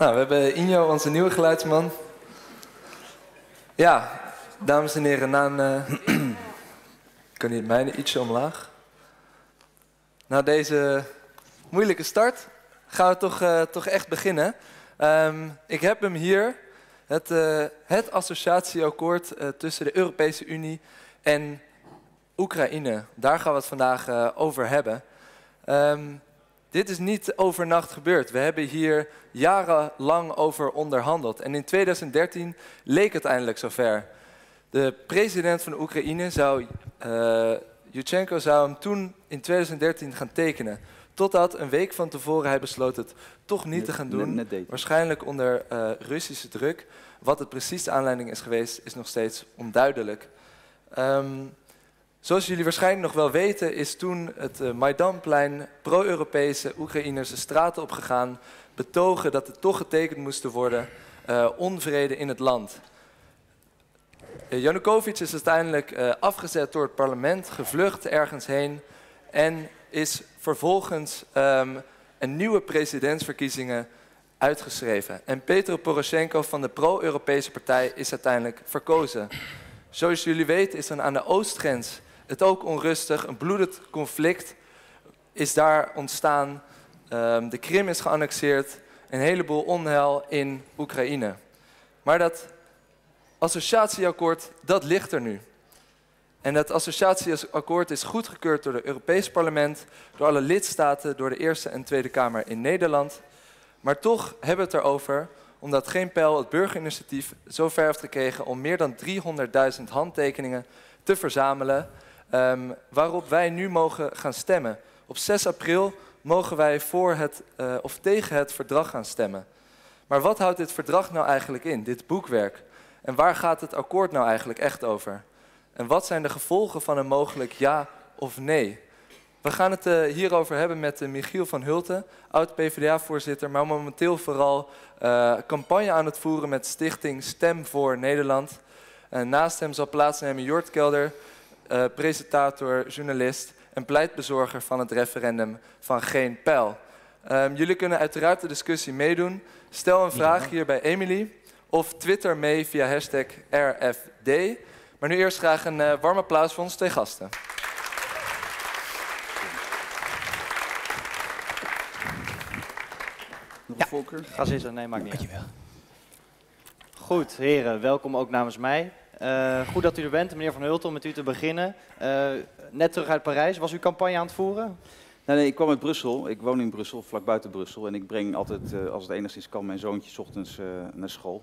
Nou, we hebben Injo, onze nieuwe geluidsman. Ja, dames en heren, na een... Kunnen jullie het mijne ietsje omlaag? Na deze moeilijke start gaan we toch echt beginnen. Ik heb hem hier, het associatieakkoord tussen de Europese Unie en Oekraïne. Daar gaan we het vandaag over hebben. Dit is niet overnacht gebeurd. We hebben hier jarenlang over onderhandeld. En in 2013 leek het eindelijk zover. De president van Oekraïne, Yushchenko, zou hem toen in 2013 gaan tekenen. Totdat een week van tevoren hij besloot het toch niet te gaan doen. Waarschijnlijk onder Russische druk. Wat het precies de aanleiding is geweest, is nog steeds onduidelijk. Zoals jullie waarschijnlijk nog wel weten, is toen het Maidanplein pro-Europese Oekraïners de straten opgegaan, betogen dat het toch getekend moest worden, onvrede in het land. Janukovic is uiteindelijk afgezet door het parlement, gevlucht ergens heen en is vervolgens een nieuwe presidentsverkiezingen uitgeschreven. En Petro Poroshenko van de pro-Europese partij is uiteindelijk verkozen. Zoals jullie weten is dan aan de oostgrens het ook onrustig. Een bloedend conflict is daar ontstaan. De Krim is geannexeerd. Een heleboel onheil in Oekraïne. Maar dat associatieakkoord, dat ligt er nu. En dat associatieakkoord is goedgekeurd door het Europees Parlement, door alle lidstaten, door de Eerste en Tweede Kamer in Nederland. Maar toch hebben we het erover, omdat Geenpeil het burgerinitiatief zo ver heeft gekregen om meer dan 300.000 handtekeningen te verzamelen, waarop wij nu mogen gaan stemmen. Op 6 april mogen wij voor het, of tegen het verdrag gaan stemmen. Maar wat houdt dit verdrag nou eigenlijk in, dit boekwerk? En waar gaat het akkoord nou eigenlijk echt over? En wat zijn de gevolgen van een mogelijk ja of nee? We gaan het hierover hebben met Michiel van Hulten, oud-PVDA-voorzitter, maar momenteel vooral campagne aan het voeren met stichting Stem voor Nederland. Naast hem zal plaatsnemen Jort Kelder, presentator, journalist en pleitbezorger van het referendum van Geenpeil. Jullie kunnen uiteraard de discussie meedoen. Stel een vraag hier bij Emily of twitter mee via hashtag RFD. Maar nu eerst graag een warm applaus voor onze twee gasten. Ja, ga zitten. Nee, maakt niet uit. Dankjewel. Goed, heren, welkom ook namens mij. Goed dat u er bent, meneer Van Hulten, om met u te beginnen. Net terug uit Parijs, was u campagne aan het voeren? Nee, ik kwam uit Brussel. Ik woon in Brussel, vlak buiten Brussel. En ik breng altijd, als het enigszins kan, mijn zoontje 's ochtends naar school.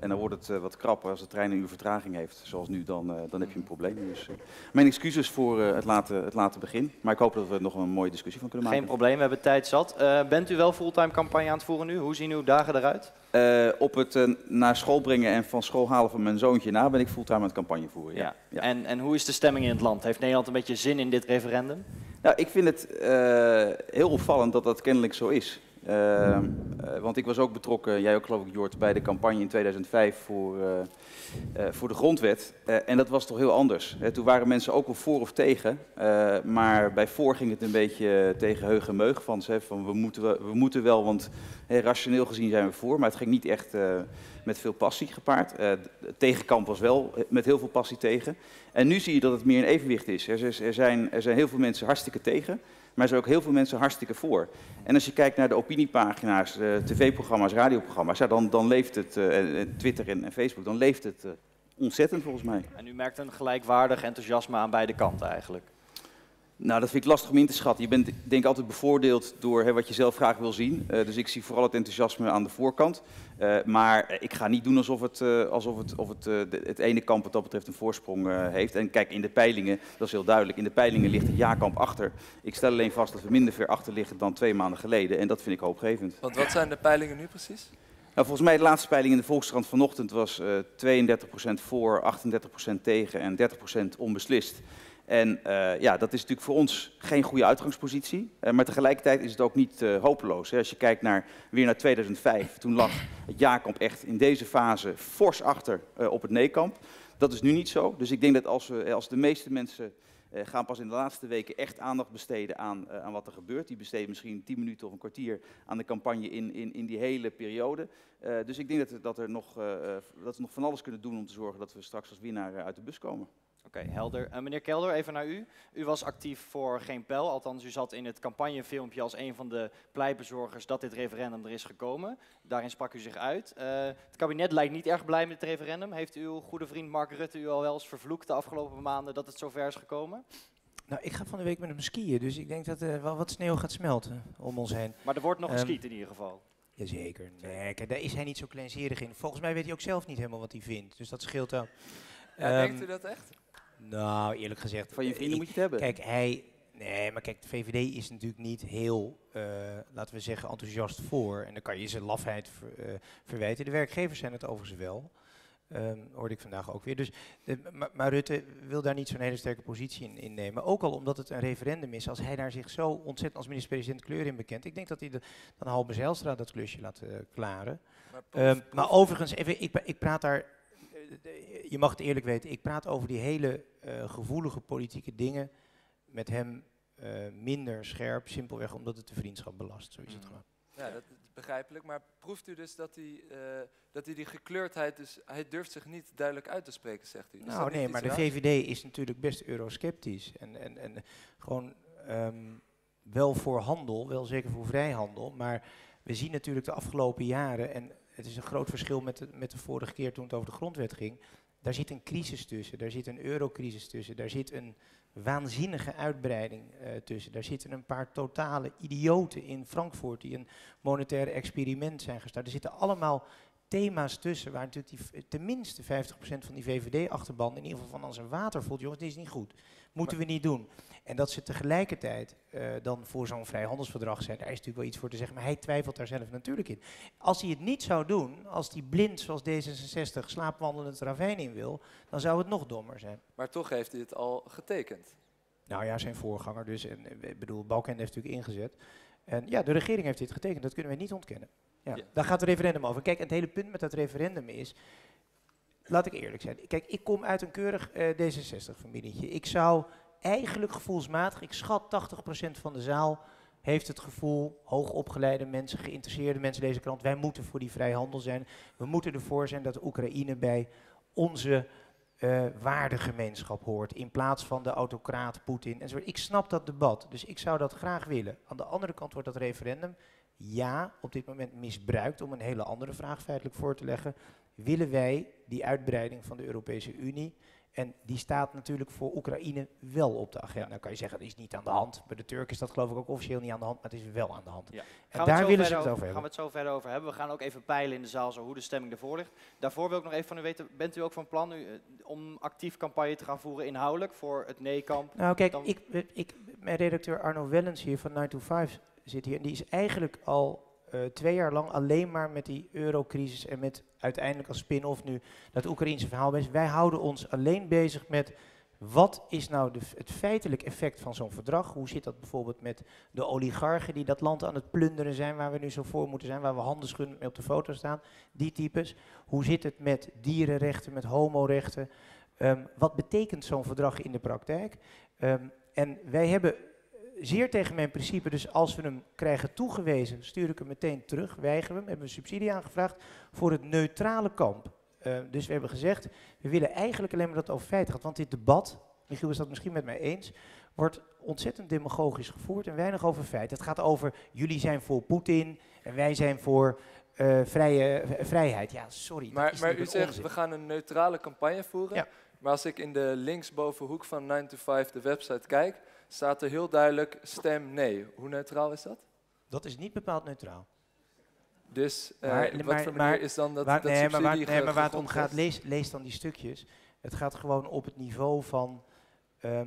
En dan wordt het wat krapper als de trein een uur vertraging heeft. Zoals nu, dan heb je een probleem. Dus, mijn excuses voor het late begin. Maar ik hoop dat we er nog een mooie discussie van kunnen maken. Geen probleem, we hebben tijd zat. Bent u wel fulltime campagne aan het voeren nu? Hoe zien uw dagen eruit? Op het naar school brengen en van school halen van mijn zoontje na ben ik fulltime aan het campagne voeren. Ja. Ja. En hoe is de stemming in het land? Heeft Nederland een beetje zin in dit referendum? Nou, ik vind het heel opvallend dat dat kennelijk zo is. Want ik was ook betrokken, jij ook geloof ik Jort, bij de campagne in 2005 voor de grondwet. En dat was toch heel anders. Toen waren mensen ook wel voor of tegen. Maar bij voor ging het een beetje tegen heug en meug van, we moeten wel, want rationeel gezien zijn we voor. Maar het ging niet echt met veel passie gepaard. Het tegenkamp was wel met heel veel passie tegen. En nu zie je dat het meer in evenwicht is. Er zijn heel veel mensen hartstikke tegen. Maar er zijn ook heel veel mensen hartstikke voor. En als je kijkt naar de opiniepagina's, tv-programma's, radioprogramma's, ja, dan leeft het, Twitter en Facebook, dan leeft het ontzettend volgens mij. En u merkt een gelijkwaardig enthousiasme aan beide kanten eigenlijk? Nou, dat vind ik lastig om in te schatten. Je bent denk ik altijd bevoordeeld door wat je zelf graag wil zien. Dus ik zie vooral het enthousiasme aan de voorkant. Maar ik ga niet doen alsof het ene kamp wat dat betreft een voorsprong heeft. En kijk, in de peilingen, dat is heel duidelijk, in de peilingen ligt het ja-kamp achter. Ik stel alleen vast dat we minder ver achter liggen dan 2 maanden geleden. En dat vind ik hoopgevend. Want wat zijn de peilingen nu precies? Nou, volgens mij de laatste peiling in de Volkskrant vanochtend was 32% voor, 38% tegen en 30% onbeslist. En ja, dat is natuurlijk voor ons geen goede uitgangspositie. Maar tegelijkertijd is het ook niet hopeloos. Hè. Als je kijkt weer naar 2005, toen lag het ja-kamp echt in deze fase fors achter op het nee-kamp. Dat is nu niet zo. Dus ik denk dat als de meeste mensen gaan pas in de laatste weken echt aandacht besteden aan wat er gebeurt. Die besteden misschien 10 minuten of een kwartier aan de campagne in die hele periode. Dus ik denk dat we nog van alles kunnen doen om te zorgen dat we straks als winnaar uit de bus komen. Oké, helder. Meneer Kelder, even naar u. U was actief voor Geenpeil, althans u zat in het campagnefilmpje als een van de pleitbezorgers dat dit referendum er is gekomen. Daarin sprak u zich uit. Het kabinet lijkt niet erg blij met het referendum. Heeft uw goede vriend Mark Rutte u al wel eens vervloekt de afgelopen maanden dat het zover is gekomen? Nou, ik ga van de week met hem skiën, dus ik denk dat er wel wat sneeuw gaat smelten om ons heen. Maar er wordt nog geskiet in ieder geval. Jazeker. Nee, kijk, daar is hij niet zo kleinzerig in. Volgens mij weet hij ook zelf niet helemaal wat hij vindt, dus dat scheelt dan. Ja, denkt u dat echt? Nou, eerlijk gezegd... Van je vrienden moet je het hebben. Kijk, nee, maar kijk, de VVD is natuurlijk niet heel, laten we zeggen, enthousiast voor. En dan kan je zijn lafheid verwijten. De werkgevers zijn het overigens wel. Hoorde ik vandaag ook weer. Dus, maar Rutte wil daar niet zo'n hele sterke positie in innemen. Ook al omdat het een referendum is. Als hij daar zich zo ontzettend als minister-president kleur in bekent. Ik denk dat hij dan Halbe Zijlstra dat klusje laat klaren. Maar overigens, even, ik praat daar... Je mag het eerlijk weten, ik praat over die hele gevoelige politieke dingen met hem minder scherp, simpelweg omdat het de vriendschap belast. Zo is het gewoon. Ja, dat is begrijpelijk, maar proeft u dus dat hij die gekleurdheid, dus hij durft zich niet duidelijk uit te spreken, zegt u? Dus nou nee, maar de VVD is natuurlijk best eurosceptisch en gewoon wel voor handel, wel zeker voor vrijhandel, maar we zien natuurlijk de afgelopen jaren... Het is een groot verschil met de vorige keer toen het over de grondwet ging. Daar zit een crisis tussen, daar zit een eurocrisis tussen, daar zit een waanzinnige uitbreiding tussen. Daar zitten een paar totale idioten in Frankfurt die een monetair experiment zijn gestart. Er zitten allemaal thema's tussen waar natuurlijk tenminste 50% van die VVD-achterban in ieder geval van als een water voelt. Jongens, dit is niet goed. Moeten we niet doen. En dat ze tegelijkertijd dan voor zo'n vrijhandelsverdrag zijn, daar is natuurlijk wel iets voor te zeggen, maar hij twijfelt daar zelf natuurlijk in. Als hij het niet zou doen, als hij blind zoals D66 slaapwandelend ravijn in wil, dan zou het nog dommer zijn. Maar toch heeft hij het al getekend. Nou ja, zijn voorganger dus. En, ik bedoel, Balkenende heeft natuurlijk ingezet. En ja, de regering heeft dit getekend, dat kunnen we niet ontkennen. Ja, ja. Daar gaat het referendum over. Kijk, het hele punt met dat referendum is, laat ik eerlijk zijn, kijk, ik kom uit een keurig D66-familietje. Ik zou... Eigenlijk gevoelsmatig, ik schat 80% van de zaal heeft het gevoel, hoogopgeleide mensen, geïnteresseerde mensen lezen krant, wij moeten voor die vrijhandel zijn. We moeten ervoor zijn dat Oekraïne bij onze waardegemeenschap hoort, in plaats van de autocraat Poetin enzovoort. Ik snap dat debat, dus ik zou dat graag willen. Aan de andere kant wordt dat referendum, ja, op dit moment misbruikt om een hele andere vraag feitelijk voor te leggen. Willen wij die uitbreiding van de Europese Unie? En die staat natuurlijk voor Oekraïne wel op de agenda. Dan kan je zeggen, dat is niet aan de hand. Bij de Turk is dat geloof ik ook officieel niet aan de hand, maar het is wel aan de hand. Ja. En daar willen ze het over hebben. Gaan we het zo verder over hebben. We gaan ook even peilen in de zaal zo hoe de stemming ervoor ligt. Daarvoor wil ik nog even van u weten, bent u ook van plan om actief campagne te gaan voeren inhoudelijk voor het nee-kamp? Nou kijk, mijn redacteur Arno Wellens hier van 9to5 zit hier. En die is eigenlijk al 2 jaar lang alleen maar met die eurocrisis en met uiteindelijk als spin-off nu dat Oekraïense verhaal bezig. Wij houden ons alleen bezig met wat is nou het feitelijk effect van zo'n verdrag. Hoe zit dat bijvoorbeeld met de oligarchen die dat land aan het plunderen zijn waar we nu zo voor moeten zijn, waar we handenschundend mee op de foto staan. Die types. Hoe zit het met dierenrechten, met homorechten? Wat betekent zo'n verdrag in de praktijk? En wij hebben... Zeer tegen mijn principe, dus als we hem krijgen toegewezen, stuur ik hem meteen terug, weigeren we hem, hebben we een subsidie aangevraagd voor het neutrale kamp. Dus we hebben gezegd, we willen eigenlijk alleen maar dat het over feiten gaat, want dit debat, Michiel is dat misschien met mij eens, wordt ontzettend demagogisch gevoerd en weinig over feiten. Het gaat over, jullie zijn voor Poetin en wij zijn voor vrijheid. Ja, sorry. Maar u zegt, onzin. We gaan een neutrale campagne voeren, ja. Maar als ik in de linksbovenhoek van 9to5 de website kijk, staat er heel duidelijk stem nee. Hoe neutraal is dat? Dat is niet bepaald neutraal. Dus maar is dan dat subsidie... Maar waar het om gaat, lees dan die stukjes. Het gaat gewoon op het niveau van...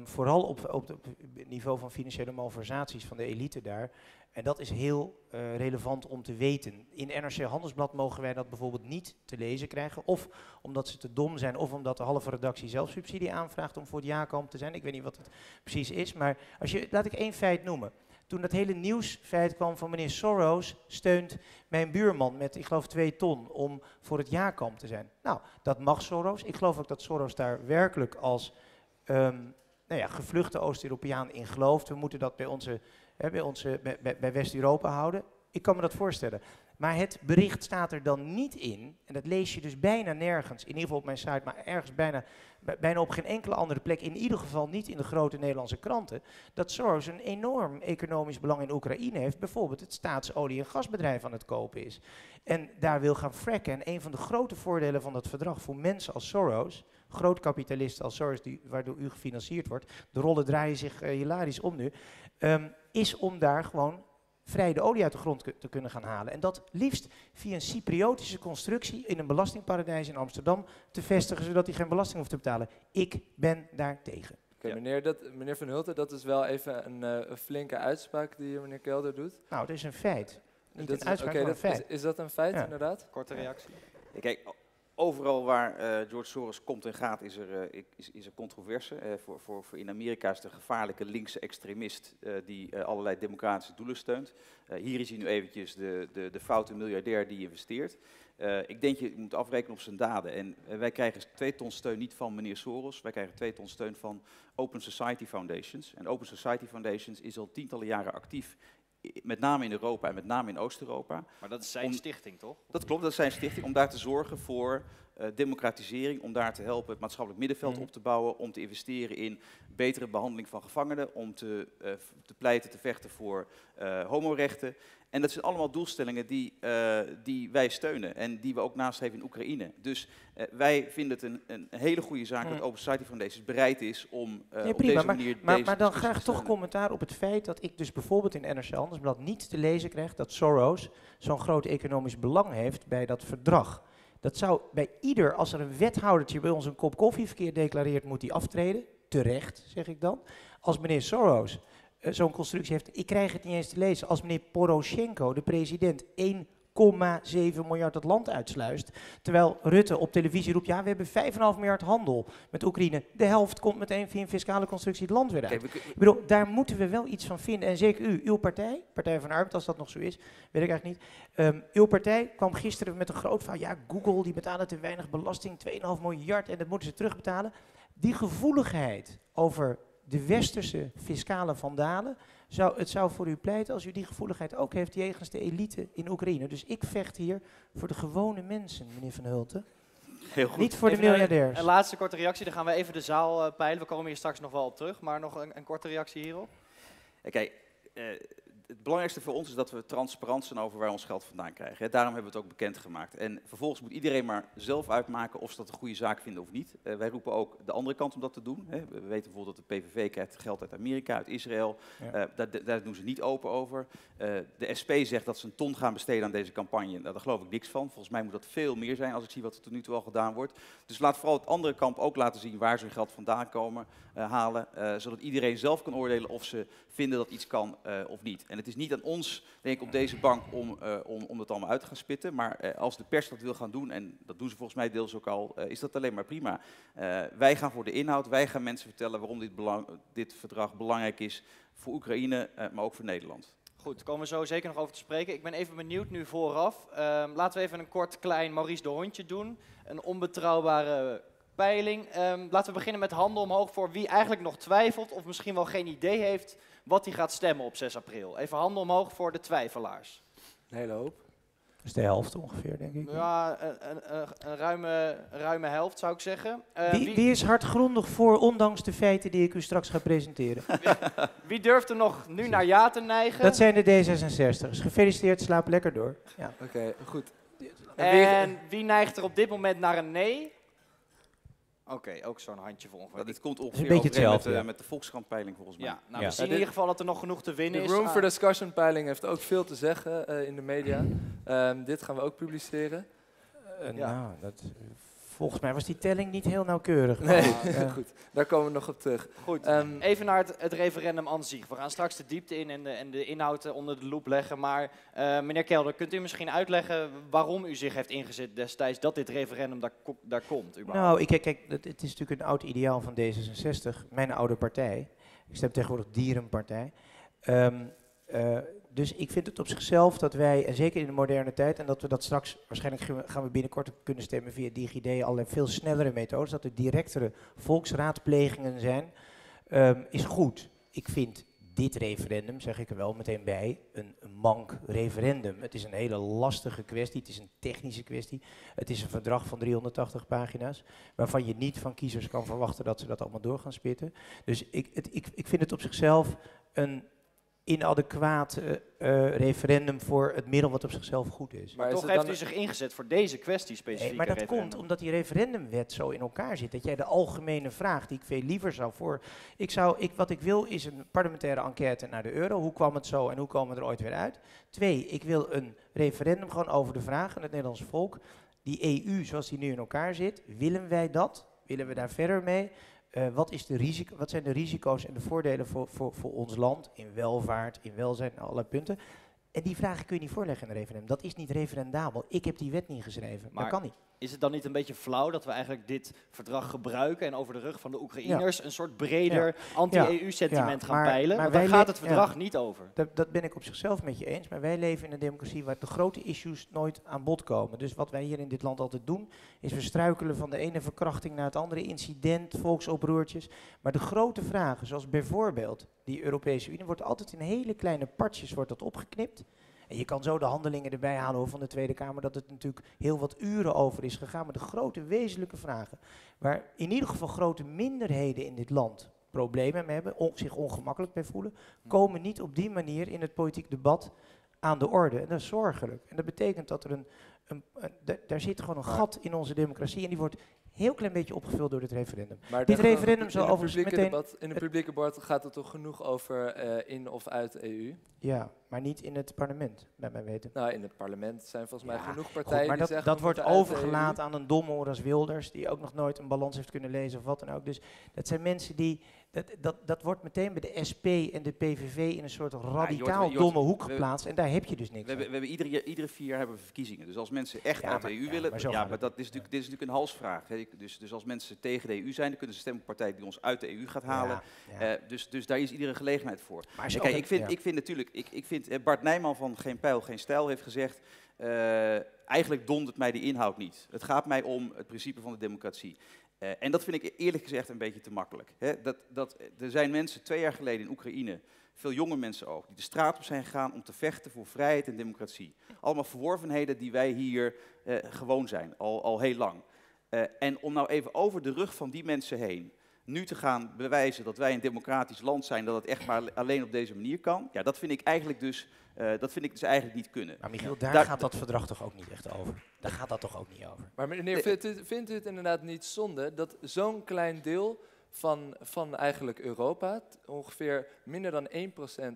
vooral op het niveau van financiële malversaties van de elite daar. En dat is heel relevant om te weten. In NRC Handelsblad mogen wij dat bijvoorbeeld niet te lezen krijgen. Of omdat ze te dom zijn, of omdat de halve redactie zelf subsidie aanvraagt om voor het ja-kamp te zijn. Ik weet niet wat het precies is, maar laat ik 1 feit noemen. Toen dat hele nieuwsfeit kwam van meneer Soros, steunt mijn buurman met, ik geloof, 2 ton om voor het ja-kamp te zijn. Nou, dat mag Soros. Ik geloof ook dat Soros daar werkelijk als... nou ja, gevluchte Oost-Europeaan in gelooft. We moeten dat bij West-Europa houden. Ik kan me dat voorstellen. Maar het bericht staat er dan niet in, en dat lees je dus bijna nergens, in ieder geval op mijn site, maar ergens bijna op geen enkele andere plek, in ieder geval niet in de grote Nederlandse kranten, dat Soros een enorm economisch belang in Oekraïne heeft, bijvoorbeeld het staatsolie- en gasbedrijf aan het kopen is. En daar wil gaan fracken. En een van de grote voordelen van dat verdrag voor mensen als Soros, grootkapitalisten als Soros, waardoor u gefinancierd wordt, de rollen draaien zich hilarisch om nu, is om daar gewoon vrij de olie uit de grond te kunnen gaan halen. En dat liefst via een Cypriotische constructie in een belastingparadijs in Amsterdam te vestigen, zodat hij geen belasting hoeft te betalen. Ik ben daar tegen. Okay, ja. Meneer Van Hulten, dat is wel even een flinke uitspraak die meneer Kelder doet. Nou, het is een feit. Niet dat een uitspraak, maar een feit. Is dat een feit, ja, inderdaad? Korte reactie. Ja. Kijk, overal waar George Soros komt en gaat is er controverse. Voor in Amerika is de gevaarlijke linkse extremist die allerlei democratische doelen steunt. Hier is hij nu eventjes de foute miljardair die investeert. Ik denk je moet afrekenen op zijn daden. En wij krijgen 2 ton steun niet van meneer Soros, wij krijgen 2 ton steun van Open Society Foundations. En Open Society Foundations is al tientallen jaren actief, met name in Europa en met name in Oost-Europa. Maar dat is zijn stichting, toch? Dat klopt, dat is zijn stichting, om daar te zorgen voor democratisering, om daar te helpen het maatschappelijk middenveld op te bouwen, om te investeren in betere behandeling van gevangenen, om te pleiten, te vechten voor homorechten. En dat zijn allemaal doelstellingen die wij steunen en die we ook nastreven in Oekraïne. Dus wij vinden het een hele goede zaak dat Open Society Foundations bereid is om op deze manier... Maar dan graag toch commentaar op het feit dat ik dus bijvoorbeeld in NRC Handelsblad niet te lezen krijg dat Soros zo'n groot economisch belang heeft bij dat verdrag. Dat zou bij ieder, als er een wethoudertje bij ons een kop koffie verkeerd declareert, moet die aftreden. Terecht, zeg ik dan. Als meneer Soros zo'n constructie heeft, ik krijg het niet eens te lezen. Als meneer Poroshenko, de president, 1,7 miljard het land uitsluist, terwijl Rutte op televisie roept, ja, we hebben 5,5 miljard handel met Oekraïne. De helft komt meteen via een fiscale constructie het land weer uit. Ik bedoel, daar moeten we wel iets van vinden. En zeker u, uw partij, Partij van de Arbeid, als dat nog zo is, weet ik eigenlijk niet. Uw partij kwam gisteren met een groot verhaal, ja, Google, die betalen te weinig belasting, 2,5 miljard en dat moeten ze terugbetalen. Die gevoeligheid over de westerse fiscale vandalen, het zou voor u pleiten als u die gevoeligheid ook heeft jegens de elite in Oekraïne. Dus ik vecht hier voor de gewone mensen, meneer Van Hulten. Heel goed. Niet voor de miljardairs. Een laatste korte reactie, dan gaan we even de zaal peilen. We komen hier straks nog wel op terug, maar nog een korte reactie hierop. Kijk, het belangrijkste voor ons is dat we transparant zijn over waar ons geld vandaan krijgen. Hè. Daarom hebben we het ook bekendgemaakt. En vervolgens moet iedereen maar zelf uitmaken of ze dat een goede zaak vinden of niet. Wij roepen ook de andere kant om dat te doen. Hè. We weten bijvoorbeeld dat de PVV krijgt geld uit Amerika, uit Israël. Ja. Daar doen ze niet open over. De SP zegt dat ze 1 ton gaan besteden aan deze campagne. Nou, daar geloof ik niks van. Volgens mij moet dat veel meer zijn als ik zie wat er tot nu toe al gedaan wordt. Dus laat vooral het andere kamp ook laten zien waar ze hun geld vandaan komen, halen. Zodat iedereen zelf kan oordelen of ze vinden dat iets kan of niet. En het is niet aan ons, denk ik, op deze bank om dat allemaal uit te gaan spitten. Maar als de pers dat wil gaan doen, en dat doen ze volgens mij deels ook al, is dat alleen maar prima. Wij gaan voor de inhoud, wij gaan mensen vertellen waarom dit verdrag belangrijk is voor Oekraïne, maar ook voor Nederland. Goed, daar komen we zo zeker nog over te spreken. Ik ben even benieuwd nu vooraf. Laten we even een kort klein Maurice de Hondje doen. Een onbetrouwbare peiling. Laten we beginnen met handen omhoog voor wie eigenlijk nog twijfelt of misschien wel geen idee heeft wat hij gaat stemmen op 6 april. Even handen omhoog voor de twijfelaars. Een hele hoop. Dat is de helft ongeveer, denk ik. Ja, een ruime helft zou ik zeggen. Wie is hardgrondig voor, ondanks de feiten die ik u straks ga presenteren? Wie durft er nog nu naar ja te neigen? Dat zijn de D66's. Gefeliciteerd, slaap lekker door. Ja. Oké, goed. En wie neigt er op dit moment naar een nee? Oké, ook zo'n handjevol ongeveer. Nou, dit komt ongeveer een beetje hetzelfde met de Volkskrant-peiling volgens mij. Ja, nou, we zien in ieder geval dat er nog genoeg te winnen is. De Room for Discussion-peiling heeft ook veel te zeggen in de media. Dit gaan we ook publiceren. Nou, volgens mij was die telling niet heel nauwkeurig. Nee, goed, daar komen we nog op terug. Goed, even naar het referendum aan zich. We gaan straks de diepte in en de inhoud onder de loep leggen. Maar meneer Kelder, kunt u misschien uitleggen waarom u zich heeft ingezet destijds dat dit referendum daar komt? Überhaupt? Nou, kijk, het is natuurlijk een oud ideaal van D66, mijn oude partij. Ik stem tegenwoordig Dierenpartij. Dus ik vind het op zichzelf dat wij, en zeker in de moderne tijd, en dat we dat straks, waarschijnlijk gaan we binnenkort kunnen stemmen via DigiD, allerlei veel snellere methodes, dat er directere volksraadplegingen zijn. is goed. Ik vind dit referendum, zeg ik er wel meteen bij, een mank referendum. Het is een hele lastige kwestie, het is een technische kwestie. Het is een verdrag van 380 pagina's, waarvan je niet van kiezers kan verwachten dat ze dat allemaal door gaan spitten. Dus ik vind het op zichzelf een inadequaat referendum voor het middel wat op zichzelf goed is. Maar toch heeft u zich ingezet voor deze kwestie specifiek. Nee, maar dat komt omdat die referendumwet zo in elkaar zit. Dat jij de algemene vraag, die ik veel liever zou voor... Wat ik wil is een parlementaire enquête naar de euro. Hoe kwam het zo en hoe komen we er ooit weer uit? 2, ik wil een referendum gewoon over de vraag aan het Nederlands volk. Die EU zoals die nu in elkaar zit, willen wij dat? Willen we daar verder mee? Wat zijn de risico's en de voordelen voor ons land in welvaart, in welzijn, in allerlei punten? En die vragen kun je niet voorleggen in een referendum. Dat is niet referendabel. Ik heb die wet niet geschreven. Maar dat kan niet. Is het dan niet een beetje flauw dat we eigenlijk dit verdrag gebruiken en over de rug van de Oekraïners een soort breder anti-EU-sentiment gaan peilen? Maar daar gaat het verdrag niet over. Dat ben ik op zichzelf met je eens. Maar wij leven in een democratie waar de grote issues nooit aan bod komen. Dus wat wij hier in dit land altijd doen, is we struikelen van de ene verkrachting naar het andere incident, volksoproertjes. Maar de grote vragen, zoals bijvoorbeeld die Europese Unie, wordt altijd in hele kleine partjes opgeknipt. En je kan zo de handelingen erbij halen van de Tweede Kamer, dat het natuurlijk heel wat uren over is gegaan. Maar de grote wezenlijke vragen, waar in ieder geval grote minderheden in dit land problemen mee hebben, zich ongemakkelijk bij voelen, komen niet op die manier in het politiek debat aan de orde. En dat is zorgelijk. En dat betekent dat er daar zit gewoon een gat in onze democratie en die wordt heel klein beetje opgevuld door dit referendum. Maar dit referendum zal overigens meteen... in het publieke debat gaat het toch genoeg over in of uit de EU? Ja, maar niet in het parlement, bij mij weten. Nou, in het parlement zijn volgens mij genoeg partijen die zeggen... Maar dat wordt overgelaten aan een domoor als Wilders, die ook nog nooit een balans heeft kunnen lezen of wat dan ook. Dus dat zijn mensen die... Dat wordt meteen bij de SP en de PVV in een soort radicaal domme hoek geplaatst. En daar heb je dus niks aan. Iedere 4 jaar hebben we verkiezingen. Dus als mensen echt uit de EU willen... Maar dat is natuurlijk, dit is natuurlijk een halsvraag. Hè. Dus als mensen tegen de EU zijn, dan kunnen ze stemmen op een partij die ons uit de EU gaat halen. Dus daar is iedere gelegenheid voor. Maar kijk, ik vind Bart Nijman van Geenpeil, Geen Stijl heeft gezegd... eigenlijk dondert mij de inhoud niet. Het gaat mij om het principe van de democratie. En dat vind ik eerlijk gezegd een beetje te makkelijk. Hè? Er zijn mensen 2 jaar geleden in Oekraïne, veel jonge mensen ook, die de straat op zijn gegaan om te vechten voor vrijheid en democratie. Allemaal verworvenheden die wij hier gewoon zijn, al heel lang. En om nou even over de rug van die mensen heen nu te gaan bewijzen dat wij een democratisch land zijn, dat het echt maar alleen op deze manier kan, ja, dat vind ik eigenlijk dus... dat vind ik dus eigenlijk niet kunnen. Maar Michiel, daar gaat dat verdrag toch ook niet echt over? Daar gaat dat toch ook niet over? Maar meneer, vindt u het inderdaad niet zonde dat zo'n klein deel van eigenlijk Europa, ongeveer minder dan 1%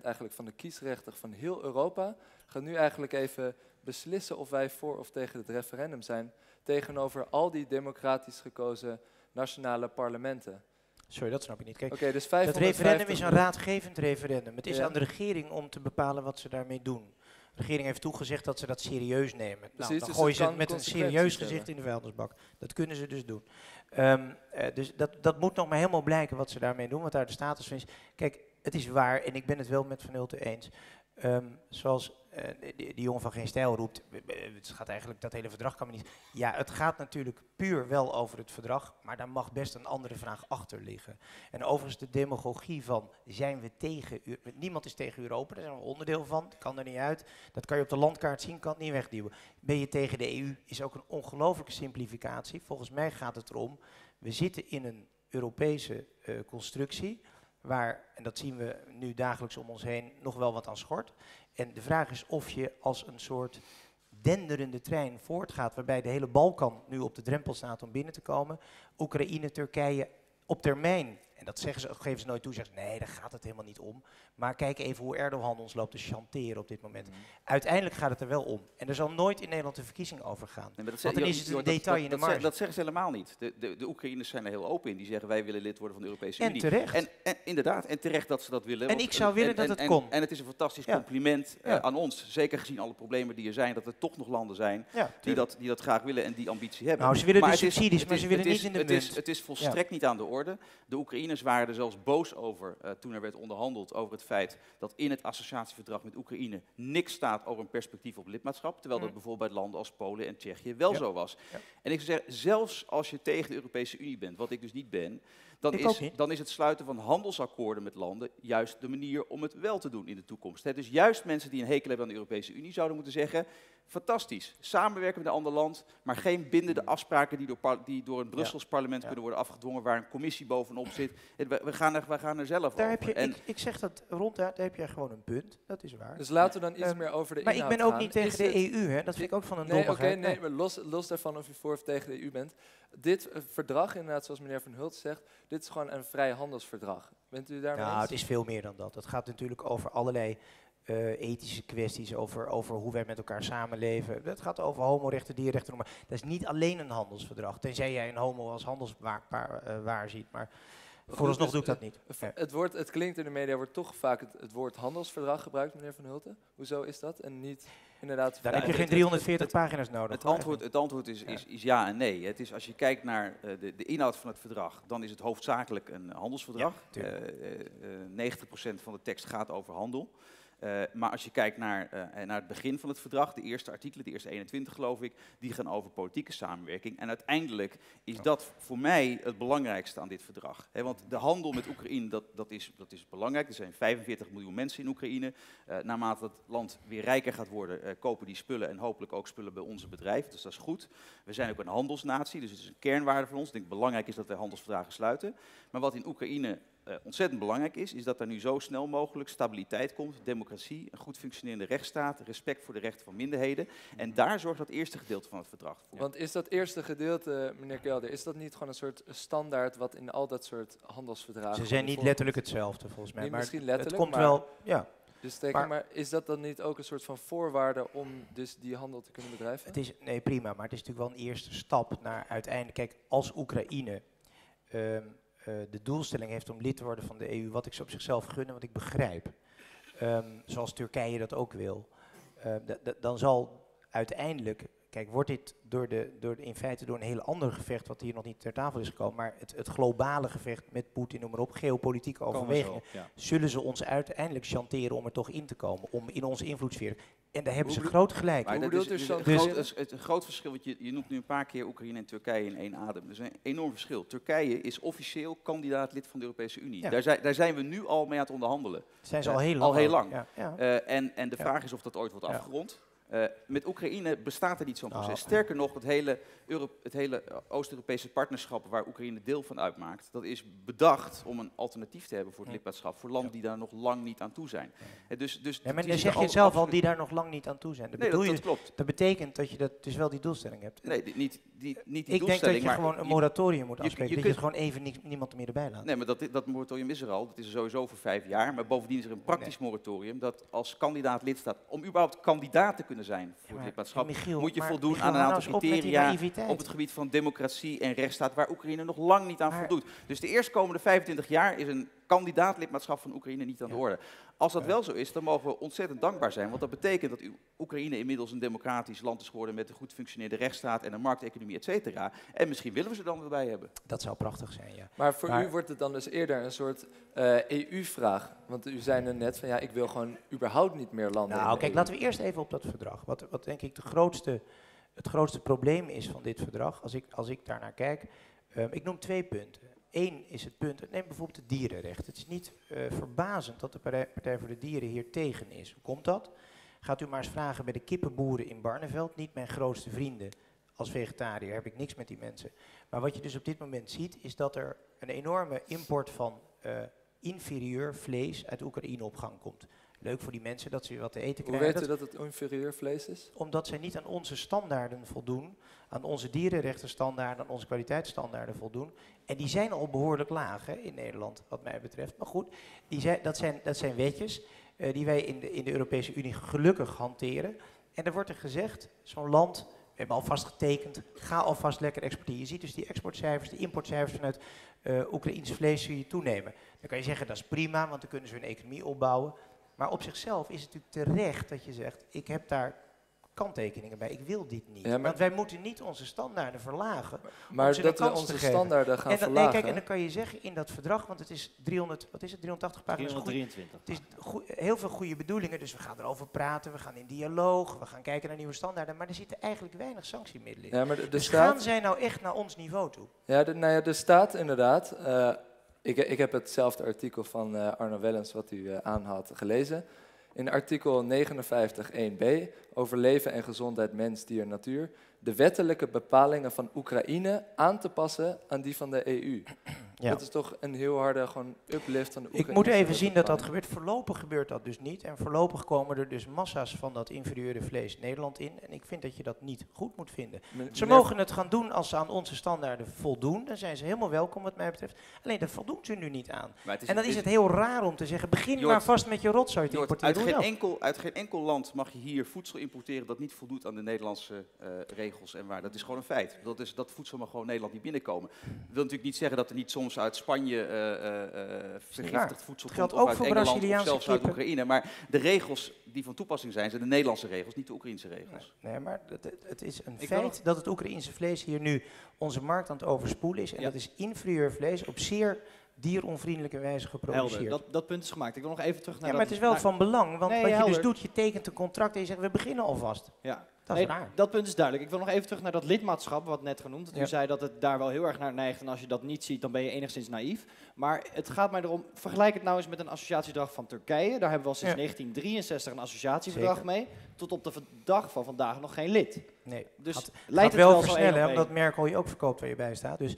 eigenlijk van de kiesrechter van heel Europa, gaat nu eigenlijk even beslissen of wij voor of tegen het referendum zijn tegenover al die democratisch gekozen nationale parlementen? Sorry, dat snap ik niet. Kijk, dus dat referendum is een raadgevend referendum. Het is aan de regering om te bepalen wat ze daarmee doen. De regering heeft toegezegd dat ze dat serieus nemen. Nou, dan gooien ze het met een serieus gezicht in de vuilnisbak. Dat kunnen ze dus doen. Dus dat moet nog maar helemaal blijken wat ze daarmee doen, wat daar de status van is. Kijk, het is waar, en ik ben het wel met Van Hulten eens. Zoals die jongen van Geen Stijl roept, het gaat eigenlijk, dat hele verdrag kan me niet... Ja, het gaat natuurlijk puur wel over het verdrag, maar daar mag best een andere vraag achter liggen. En overigens de demagogie van, zijn we tegen... Niemand is tegen Europa, daar zijn we onderdeel van, kan er niet uit. Dat kan je op de landkaart zien, kan het niet wegduwen. Ben je tegen de EU, is ook een ongelooflijke simplificatie. Volgens mij gaat het erom, we zitten in een Europese constructie... waar, en dat zien we nu dagelijks om ons heen, nog wel wat aan schort. En de vraag is of je als een soort denderende trein voortgaat, waarbij de hele Balkan nu op de drempel staat om binnen te komen. Oekraïne, Turkije, op termijn. En dat zeggen ze, geven ze nooit toe, zeggen ze, nee, daar gaat het helemaal niet om. Maar kijk even hoe Erdogan ons loopt te chanteren op dit moment. Uiteindelijk gaat het er wel om. En er zal nooit in Nederland de verkiezing over gaan. Nee, want dan is het een detail in de marge. Dat zeggen ze helemaal niet. De Oekraïners zijn er heel open in. Die zeggen, wij willen lid worden van de Europese Unie. Terecht. Inderdaad, en terecht dat ze dat willen. En ik zou willen dat het kon. En het is een fantastisch compliment aan ons. Zeker gezien alle problemen die er zijn, dat er toch nog landen zijn die dat graag willen en die ambitie hebben. Nou, ze willen maar dus subsidies, maar ze willen niet in de munt. Het is volstrekt niet aan de orde. De Oekraïners waren er zelfs boos over toen er werd onderhandeld over het feit dat in het associatieverdrag met Oekraïne niks staat over een perspectief op lidmaatschap, terwijl dat bijvoorbeeld bij landen als Polen en Tsjechië wel zo was. En ik zou zeggen, zelfs als je tegen de Europese Unie bent, wat ik dus niet ben, dan is het sluiten van handelsakkoorden met landen juist de manier om het wel te doen in de toekomst. Dus juist mensen die een hekel hebben aan de Europese Unie zouden moeten zeggen, fantastisch, samenwerken met een ander land, maar geen bindende afspraken die door een Brussels parlement kunnen worden afgedwongen, waar een commissie bovenop zit. We gaan er zelf daar over. Ik zeg dat ronduit, daar heb jij gewoon een punt, dat is waar. Dus laten we dan iets meer over de inhoud gaan. Maar ik ben ook niet tegen de EU, hè? Dat vind ik ook van een dommigheid. Nee, maar los daarvan of je voor of tegen de EU bent. Dit verdrag, inderdaad, zoals meneer Van Hulten zegt, dit is gewoon een vrijhandelsverdrag. Bent u daarmee eens? Nou, het is veel meer dan dat. Het gaat natuurlijk over allerlei ethische kwesties, over hoe wij met elkaar samenleven. Het gaat over homorechten, dierrechten. Dat is niet alleen een handelsverdrag, tenzij jij een homo als handelswaar ziet. Maar vooralsnog doe ik dat niet. Het klinkt in de media, wordt toch vaak het woord handelsverdrag gebruikt, meneer Van Hulten. Hoezo is dat? En niet inderdaad... Daar heb je geen 340 pagina's nodig. Het antwoord is ja en nee. Het is, als je kijkt naar de inhoud van het verdrag, dan is het hoofdzakelijk een handelsverdrag. Ja, 90% van de tekst gaat over handel. Maar als je kijkt naar het begin van het verdrag, de eerste artikelen, de eerste 21 geloof ik, die gaan over politieke samenwerking. En uiteindelijk is dat voor mij het belangrijkste aan dit verdrag. Want de handel met Oekraïne, dat is belangrijk. Er zijn 45 miljoen mensen in Oekraïne. Naarmate het land weer rijker gaat worden, kopen die spullen en hopelijk ook spullen bij onze bedrijven. Dus dat is goed. We zijn ook een handelsnatie, dus het is een kernwaarde van ons. Ik denk belangrijk is dat wij handelsverdragen sluiten. Maar wat in Oekraïne ontzettend belangrijk is dat er nu zo snel mogelijk stabiliteit komt, democratie, een goed functionerende rechtsstaat, respect voor de rechten van minderheden. En daar zorgt dat eerste gedeelte van het verdrag voor. Want is dat eerste gedeelte, meneer Kelder, is dat niet gewoon een soort standaard wat in al dat soort handelsverdragen... Ze zijn niet letterlijk hetzelfde volgens mij, maar het komt wel... Ja. Maar is dat dan niet ook een soort van voorwaarde om dus die handel te kunnen bedrijven? Nee, prima, maar het is natuurlijk wel een eerste stap naar uiteindelijk... Kijk, als Oekraïne... de doelstelling heeft om lid te worden van de EU, wat ik ze op zichzelf gunnen, wat ik begrijp, zoals Turkije dat ook wil, dan zal uiteindelijk, kijk, wordt dit in feite door een heel ander gevecht, wat hier nog niet ter tafel is gekomen, maar het globale gevecht met Poetin, noem maar op, geopolitieke overwegingen, zullen ze ons uiteindelijk chanteren om er toch in te komen, om in onze invloedssfeer. En daar hebben ze groot gelijk. Het groot verschil, want je noemt nu een paar keer Oekraïne en Turkije in één adem. Dat is een enorm verschil. Turkije is officieel kandidaat lid van de Europese Unie. Ja. Daar zijn we nu al mee aan het onderhandelen. Zijn ze al heel lang. En de vraag is of dat ooit wordt afgerond. Met Oekraïne bestaat er niet zo'n proces. Sterker nog, het hele Oost-Europese partnerschap waar Oekraïne deel van uitmaakt, dat is bedacht om een alternatief te hebben voor het lidmaatschap, voor landen die daar nog lang niet aan toe zijn. Maar dan zeg je zelf al, die daar nog lang niet aan toe zijn. Dat klopt. Dat betekent dat je dus wel die doelstelling hebt. Nee, niet die doelstelling. Ik denk dat je gewoon een moratorium moet afspreken, dat je gewoon even niemand meer erbij laat. Nee, maar dat moratorium is er al. Dat is er sowieso voor 5 jaar. Maar bovendien is er een praktisch moratorium dat als kandidaat lidstaat, om überhaupt kandidaat te kunnen zijn voor het lidmaatschap, moet je voldoen aan een aantal criteria op het gebied van democratie en rechtsstaat, waar Oekraïne nog lang niet aan voldoet. Dus de eerstkomende 25 jaar is een kandidaat lidmaatschap van Oekraïne niet aan de orde. Als dat wel zo is, dan mogen we ontzettend dankbaar zijn, want dat betekent dat Oekraïne inmiddels een democratisch land is geworden met een goed functionerende rechtsstaat en een markteconomie, et cetera. En misschien willen we ze dan erbij hebben. Dat zou prachtig zijn, ja. Maar voor u wordt het dan dus eerder een soort EU-vraag, want u zei er net van ja, ik wil gewoon überhaupt niet meer landen. Nou, kijk, laten we eerst even op dat verdrag. Wat denk ik het grootste probleem is van dit verdrag, als ik daarnaar kijk. Ik noem 2 punten. 1 is het punt, neem bijvoorbeeld het dierenrecht. Het is niet verbazend dat de Partij voor de Dieren hier tegen is. Hoe komt dat? Gaat u maar eens vragen bij de kippenboeren in Barneveld, niet mijn grootste vrienden als vegetariër, heb ik niks met die mensen. Maar wat je dus op dit moment ziet, is dat er een enorme import van inferieur vlees uit Oekraïne op gang komt. Leuk voor die mensen dat ze wat te eten krijgen. Hoe weet u dat het inferieur vlees is? Omdat zij niet aan onze standaarden voldoen, aan onze dierenrechtenstandaarden, aan onze kwaliteitsstandaarden voldoen. En die zijn al behoorlijk laag hè, in Nederland, wat mij betreft. Maar goed, dat zijn wetjes die wij in de Europese Unie gelukkig hanteren. En er wordt er gezegd, zo'n land, we hebben alvast getekend, ga alvast lekker exporteren. Je ziet dus die exportcijfers, de importcijfers vanuit Oekraïns vlees zie je toenemen. Dan kan je zeggen, dat is prima, want dan kunnen ze hun economie opbouwen. Maar op zichzelf is het natuurlijk terecht dat je zegt, ik heb daar kanttekeningen bij, ik wil dit niet. Ja, want wij moeten niet onze standaarden verlagen. Maar dat we onze standaarden gaan verlagen. Nee, kijk, en dan kan je zeggen in dat verdrag, want het is 380 pagina's. 323. Het is heel veel goede bedoelingen, dus we gaan erover praten, we gaan in dialoog, we gaan kijken naar nieuwe standaarden, maar er zitten eigenlijk weinig sanctiemiddelen in. Ja, maar dus gaan zij nou echt naar ons niveau toe? Ja, er staat inderdaad... Ik heb hetzelfde artikel van Arno Wellens wat u aanhaalt gelezen. In artikel 59.1b over leven en gezondheid mens, dier, natuur, de wettelijke bepalingen van Oekraïne aan te passen aan die van de EU. Ja. Dat is toch een heel harde gewoon uplift van de Oekraïne. Ik moet even zien dat dat gebeurt. Voorlopig gebeurt dat dus niet. En voorlopig komen er dus massa's van dat inferieure vlees Nederland in. En ik vind dat je dat niet goed moet vinden. Ze mogen het gaan doen als ze aan onze standaarden voldoen. Dan zijn ze helemaal welkom wat mij betreft. Alleen daar voldoen ze nu niet aan. En dan is het heel raar om te zeggen, begin Jort, maar vast met je rotzooi te importeren. Uit geen enkel land mag je hier voedsel importeren dat niet voldoet aan de Nederlandse regels en waar. Dat is gewoon een feit. Dat voedsel mag gewoon Nederland niet binnenkomen. Dat wil natuurlijk niet zeggen dat er niet soms uit Spanje vergiftigd voedsel komt, of uit Engeland, of zelfs uit Oekraïne. Maar de regels die van toepassing zijn, zijn de Nederlandse regels, niet de Oekraïnse regels. Nee, maar het is een feit dat het Oekraïense vlees hier nu onze markt aan het overspoelen is. En dat is inferieur vlees op zeer dieronvriendelijke wijze geproduceerd. Helder, dat punt is gemaakt. Ik wil nog even terug naar dat... maar het is wel van belang, want wat je dus doet, je tekent een contract en je zegt, we beginnen alvast. Ja. Dat punt is duidelijk. Ik wil nog even terug naar dat lidmaatschap, wat net genoemd. Dat u zei dat het daar wel heel erg naar neigt. En als je dat niet ziet, dan ben je enigszins naïef. Maar het gaat mij erom, vergelijk het nou eens met een associatieverdrag van Turkije. Daar hebben we al sinds 1963 een associatieverdrag mee. Tot op de dag van vandaag nog geen lid. Nee, dus leidt het wel versnellen, omdat Merkel je ook verkoopt waar je bij staat. Dus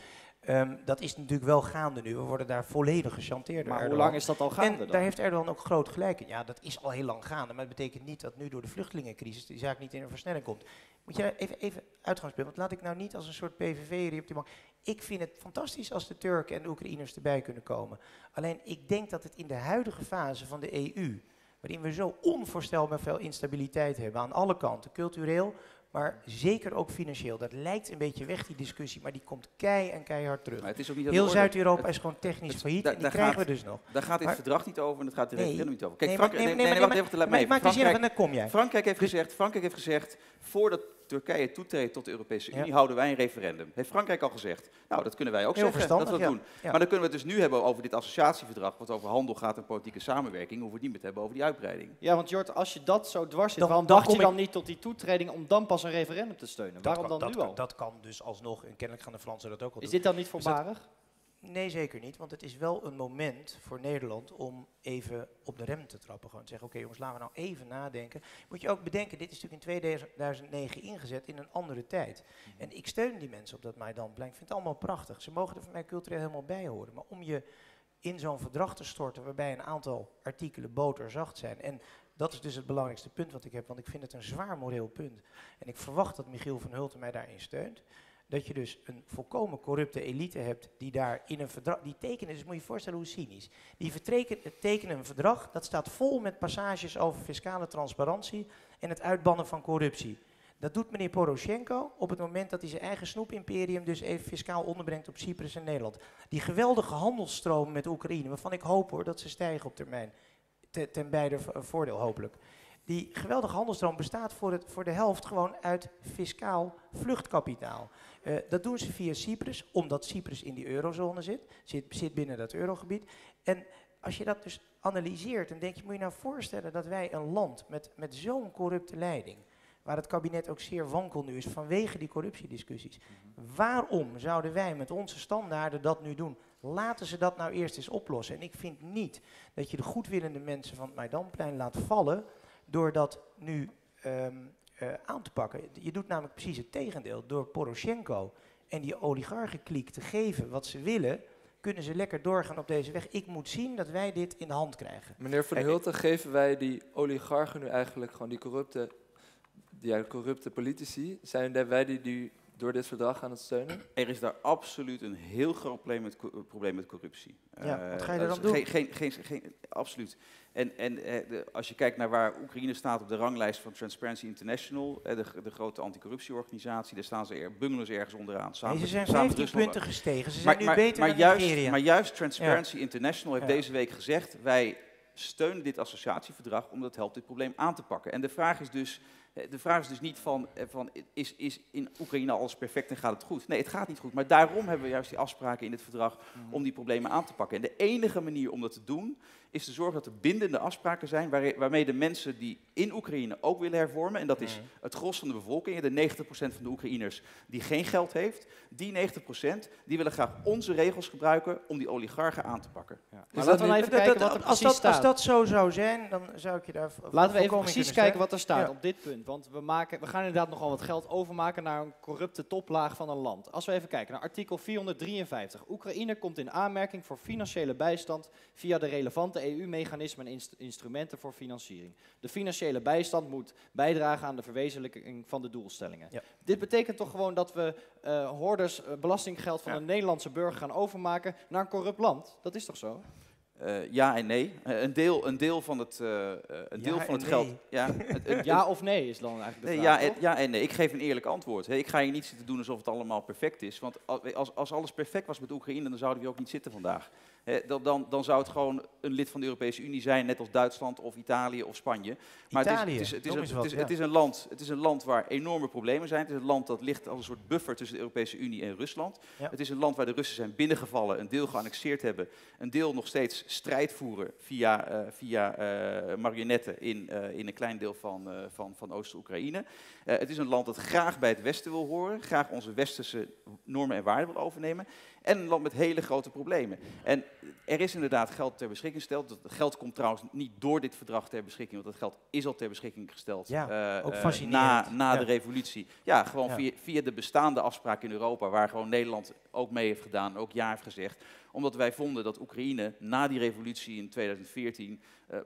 dat is natuurlijk wel gaande nu. We worden daar volledig gechanteerd door. Maar hoe lang is dat al gaande dan? Daar heeft Erdogan ook groot gelijk in. Ja, dat is al heel lang gaande. Maar dat betekent niet dat nu door de vluchtelingencrisis die zaak niet in een versnelling komt. Moet je even uitgangspunt, want laat ik nou niet als een soort PVV op die bank. Ik vind het fantastisch als de Turken en de Oekraïners erbij kunnen komen. Alleen ik denk dat het in de huidige fase van de EU, waarin we zo onvoorstelbaar veel instabiliteit hebben aan alle kanten, cultureel, maar zeker ook financieel. Dat lijkt een beetje weg, die discussie, maar die komt keihard terug. Het is ook niet heel Zuid-Europa is gewoon technisch failliet en die krijgen we dus nog. Daar gaat dit verdrag niet over en het gaat de referendum niet over. Kijk, Frankrijk heeft gezegd, voordat Turkije toetreedt tot de Europese Unie, houden wij een referendum. Heeft Frankrijk al gezegd? Nou, dat kunnen wij ook zeggen, dat we dat doen. Maar dan kunnen we het dus nu hebben over dit associatieverdrag, wat over handel gaat en politieke samenwerking, hoeven we het niet meer te hebben over die uitbreiding. Ja, want Jort, als je dat zo dwars zit, waarom dacht je dan niet tot die toetreding om dan pas een referendum te steunen? Waarom dan nu al? Dat kan dus alsnog, en kennelijk gaan de Fransen dat ook al doen. Is dit dan niet voorbarig? Nee, zeker niet, want het is wel een moment voor Nederland om even op de rem te trappen. Gewoon te zeggen, oké jongens, laten we nou even nadenken. Moet je ook bedenken, dit is natuurlijk in 2009 ingezet in een andere tijd. En ik steun die mensen op dat Maidanplein. Ik vind het allemaal prachtig. Ze mogen er voor mij cultureel helemaal bij horen. Maar om je in zo'n verdrag te storten waarbij een aantal artikelen boterzacht zijn... en dat is dus het belangrijkste punt wat ik heb, want ik vind het een zwaar moreel punt. En ik verwacht dat Michiel van Hulten mij daarin steunt. Dat je dus een volkomen corrupte elite hebt die daar in een verdrag... Die tekenen, dus moet je je voorstellen hoe cynisch. Die tekenen een verdrag, dat staat vol met passages over fiscale transparantie en het uitbannen van corruptie. Dat doet meneer Poroshenko op het moment dat hij zijn eigen snoepimperium dus even fiscaal onderbrengt op Cyprus en Nederland. Die geweldige handelsstromen met Oekraïne, waarvan ik hoop hoor dat ze stijgen op termijn. Ten beide voordeel hopelijk. Die geweldige handelstroom bestaat voor de helft gewoon uit fiscaal vluchtkapitaal. Dat doen ze via Cyprus, omdat Cyprus in die eurozone zit binnen dat eurogebied. En als je dat dus analyseert, dan denk je, moet je nou voorstellen dat wij een land met zo'n corrupte leiding, waar het kabinet ook zeer wankel nu is vanwege die corruptiediscussies. Waarom zouden wij met onze standaarden dat nu doen? Laten ze dat nou eerst eens oplossen. En ik vind niet dat je de goedwillende mensen van het Maidanplein laat vallen door dat nu aan te pakken. Je doet namelijk precies het tegendeel. Door Poroshenko en die oligarchenkliek te geven wat ze willen, kunnen ze lekker doorgaan op deze weg. Ik moet zien dat wij dit in de hand krijgen. Meneer Van Hulten, geven wij die oligarchen nu eigenlijk gewoon die corrupte politici, zijn wij die door dit verdrag aan het steunen? Er is daar absoluut een heel groot probleem met corruptie. Ja, wat ga je er dan doen? Absoluut. En als je kijkt naar waar Oekraïne staat op de ranglijst van Transparency International, de grote anticorruptieorganisatie, daar staan ze bungelen ze ergens onderaan. Ze zijn 15 punten gestegen, ze zijn nu beter dan Nigeria. Maar juist Transparency International heeft deze week gezegd, wij steunen dit associatieverdrag omdat het helpt dit probleem aan te pakken. En de vraag is dus, De vraag is dus niet van is in Oekraïne alles perfect en gaat het goed? Nee, het gaat niet goed. Maar daarom hebben we juist die afspraken in het verdrag om die problemen aan te pakken. En de enige manier om dat te doen is te zorgen dat er bindende afspraken zijn waarmee de mensen die in Oekraïne ook willen hervormen, en dat is het gros van de bevolking, de 90% van de Oekraïners die geen geld heeft, die 90% die willen graag onze regels gebruiken om die oligarchen aan te pakken. Ja. Dus maar laten we even kijken wat er precies staat. Als dat zo zou zijn, dan zou ik je daar... Laten we even precies kijken wat er staat op dit punt. Want we gaan inderdaad nogal wat geld overmaken naar een corrupte toplaag van een land. Als we even kijken naar artikel 453. Oekraïne komt in aanmerking voor financiële bijstand via de relevante EU-mechanismen en instrumenten voor financiering. De financiële bijstand moet bijdragen aan de verwezenlijking van de doelstellingen. Ja. Dit betekent toch gewoon dat we hoorders belastinggeld van een Nederlandse burger gaan overmaken naar een corrupt land? Dat is toch zo? Ja en nee. Een deel van het geld... Ja, ja of nee is dan eigenlijk de vraag, ja en nee. Ik geef een eerlijk antwoord. Ik ga hier niet zitten doen alsof het allemaal perfect is. Want als alles perfect was met Oekraïne, dan zouden we ook niet zitten vandaag. Dan zou het gewoon een lid van de Europese Unie zijn, net als Duitsland of Italië of Spanje. Maar het is een land waar enorme problemen zijn. Het is een land dat ligt als een soort buffer tussen de Europese Unie en Rusland. Ja. Het is een land waar de Russen zijn binnengevallen, een deel geannexeerd hebben, een deel nog steeds strijd voeren via marionetten in een klein deel van Oost-Oekraïne. Het is een land dat graag bij het Westen wil horen, graag onze westerse normen en waarden wil overnemen. En een land met hele grote problemen. En er is inderdaad geld ter beschikking gesteld. Dat geld komt trouwens niet door dit verdrag ter beschikking, want dat geld is al ter beschikking gesteld ook na de revolutie. Ja, gewoon via de bestaande afspraak in Europa, waar gewoon Nederland ook mee heeft gedaan, ook ja heeft gezegd. Omdat wij vonden dat Oekraïne na die revolutie in 2014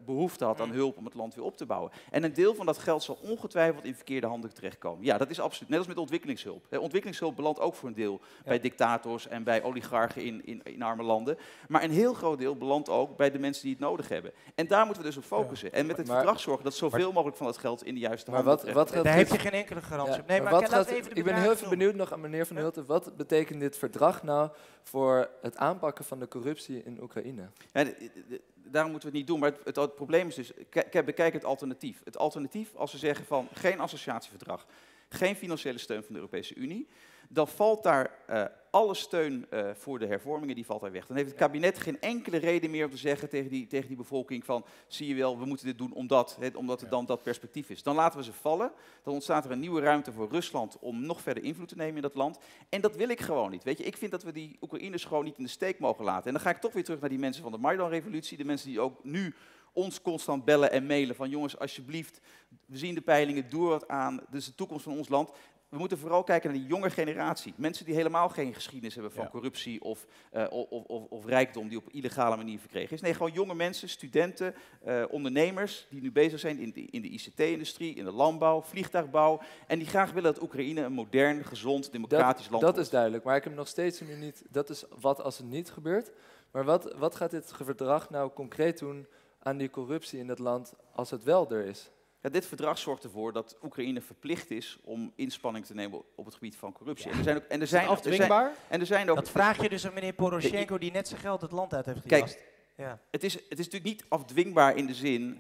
behoefte had aan hulp om het land weer op te bouwen. En een deel van dat geld zal ongetwijfeld in verkeerde handen terechtkomen. Ja, dat is absoluut. Net als met ontwikkelingshulp. Ontwikkelingshulp belandt ook voor een deel bij dictators en bij oligarchen in arme landen. Maar een heel groot deel belandt ook bij de mensen die het nodig hebben. En daar moeten we dus op focussen. En met het verdrag zorgen dat zoveel mogelijk van dat geld in de juiste handen terechtkomt. Daar heb je geen enkele garantie op. Nee, ik ben heel veel benieuwd nog aan meneer Van Hulten. Wat betekent dit verdrag nou voor het aanpakken van de corruptie in Oekraïne? Ja, daarom moeten we het niet doen, maar het probleem is dus, bekijk het alternatief. Het alternatief, als we zeggen van geen associatieverdrag, geen financiële steun van de Europese Unie, dan valt daar alle steun voor de hervormingen, die valt daar weg. Dan heeft het kabinet geen enkele reden meer om te zeggen tegen die bevolking van, zie je wel, we moeten dit doen omdat het dan dat perspectief is. Dan laten we ze vallen, dan ontstaat er een nieuwe ruimte voor Rusland om nog verder invloed te nemen in dat land. En dat wil ik gewoon niet. Weet je, ik vind dat we die Oekraïners gewoon niet in de steek mogen laten. En dan ga ik toch weer terug naar die mensen van de Maidan-revolutie, de mensen die ook nu ons constant bellen en mailen van, jongens, alsjeblieft, we zien de peilingen, doe wat aan, dit is de toekomst van ons land. We moeten vooral kijken naar die jonge generatie. Mensen die helemaal geen geschiedenis hebben van corruptie of rijkdom die op illegale manier verkregen is. Nee, gewoon jonge mensen, studenten, ondernemers die nu bezig zijn in de ICT-industrie, in de landbouw, vliegtuigbouw. En die graag willen dat Oekraïne een modern, gezond, democratisch land wordt. Dat is duidelijk, maar ik heb nog steeds nu niet... Dat is wat als het niet gebeurt. Maar wat gaat dit verdrag nou concreet doen aan die corruptie in dat land als het wel er is? Ja, dit verdrag zorgt ervoor dat Oekraïne verplicht is om inspanning te nemen op het gebied van corruptie. Ja. En er zijn ook, dat vraag je dus aan meneer Poroshenko die net zijn geld het land uit heeft gejast. Ja. Het is natuurlijk niet afdwingbaar in de zin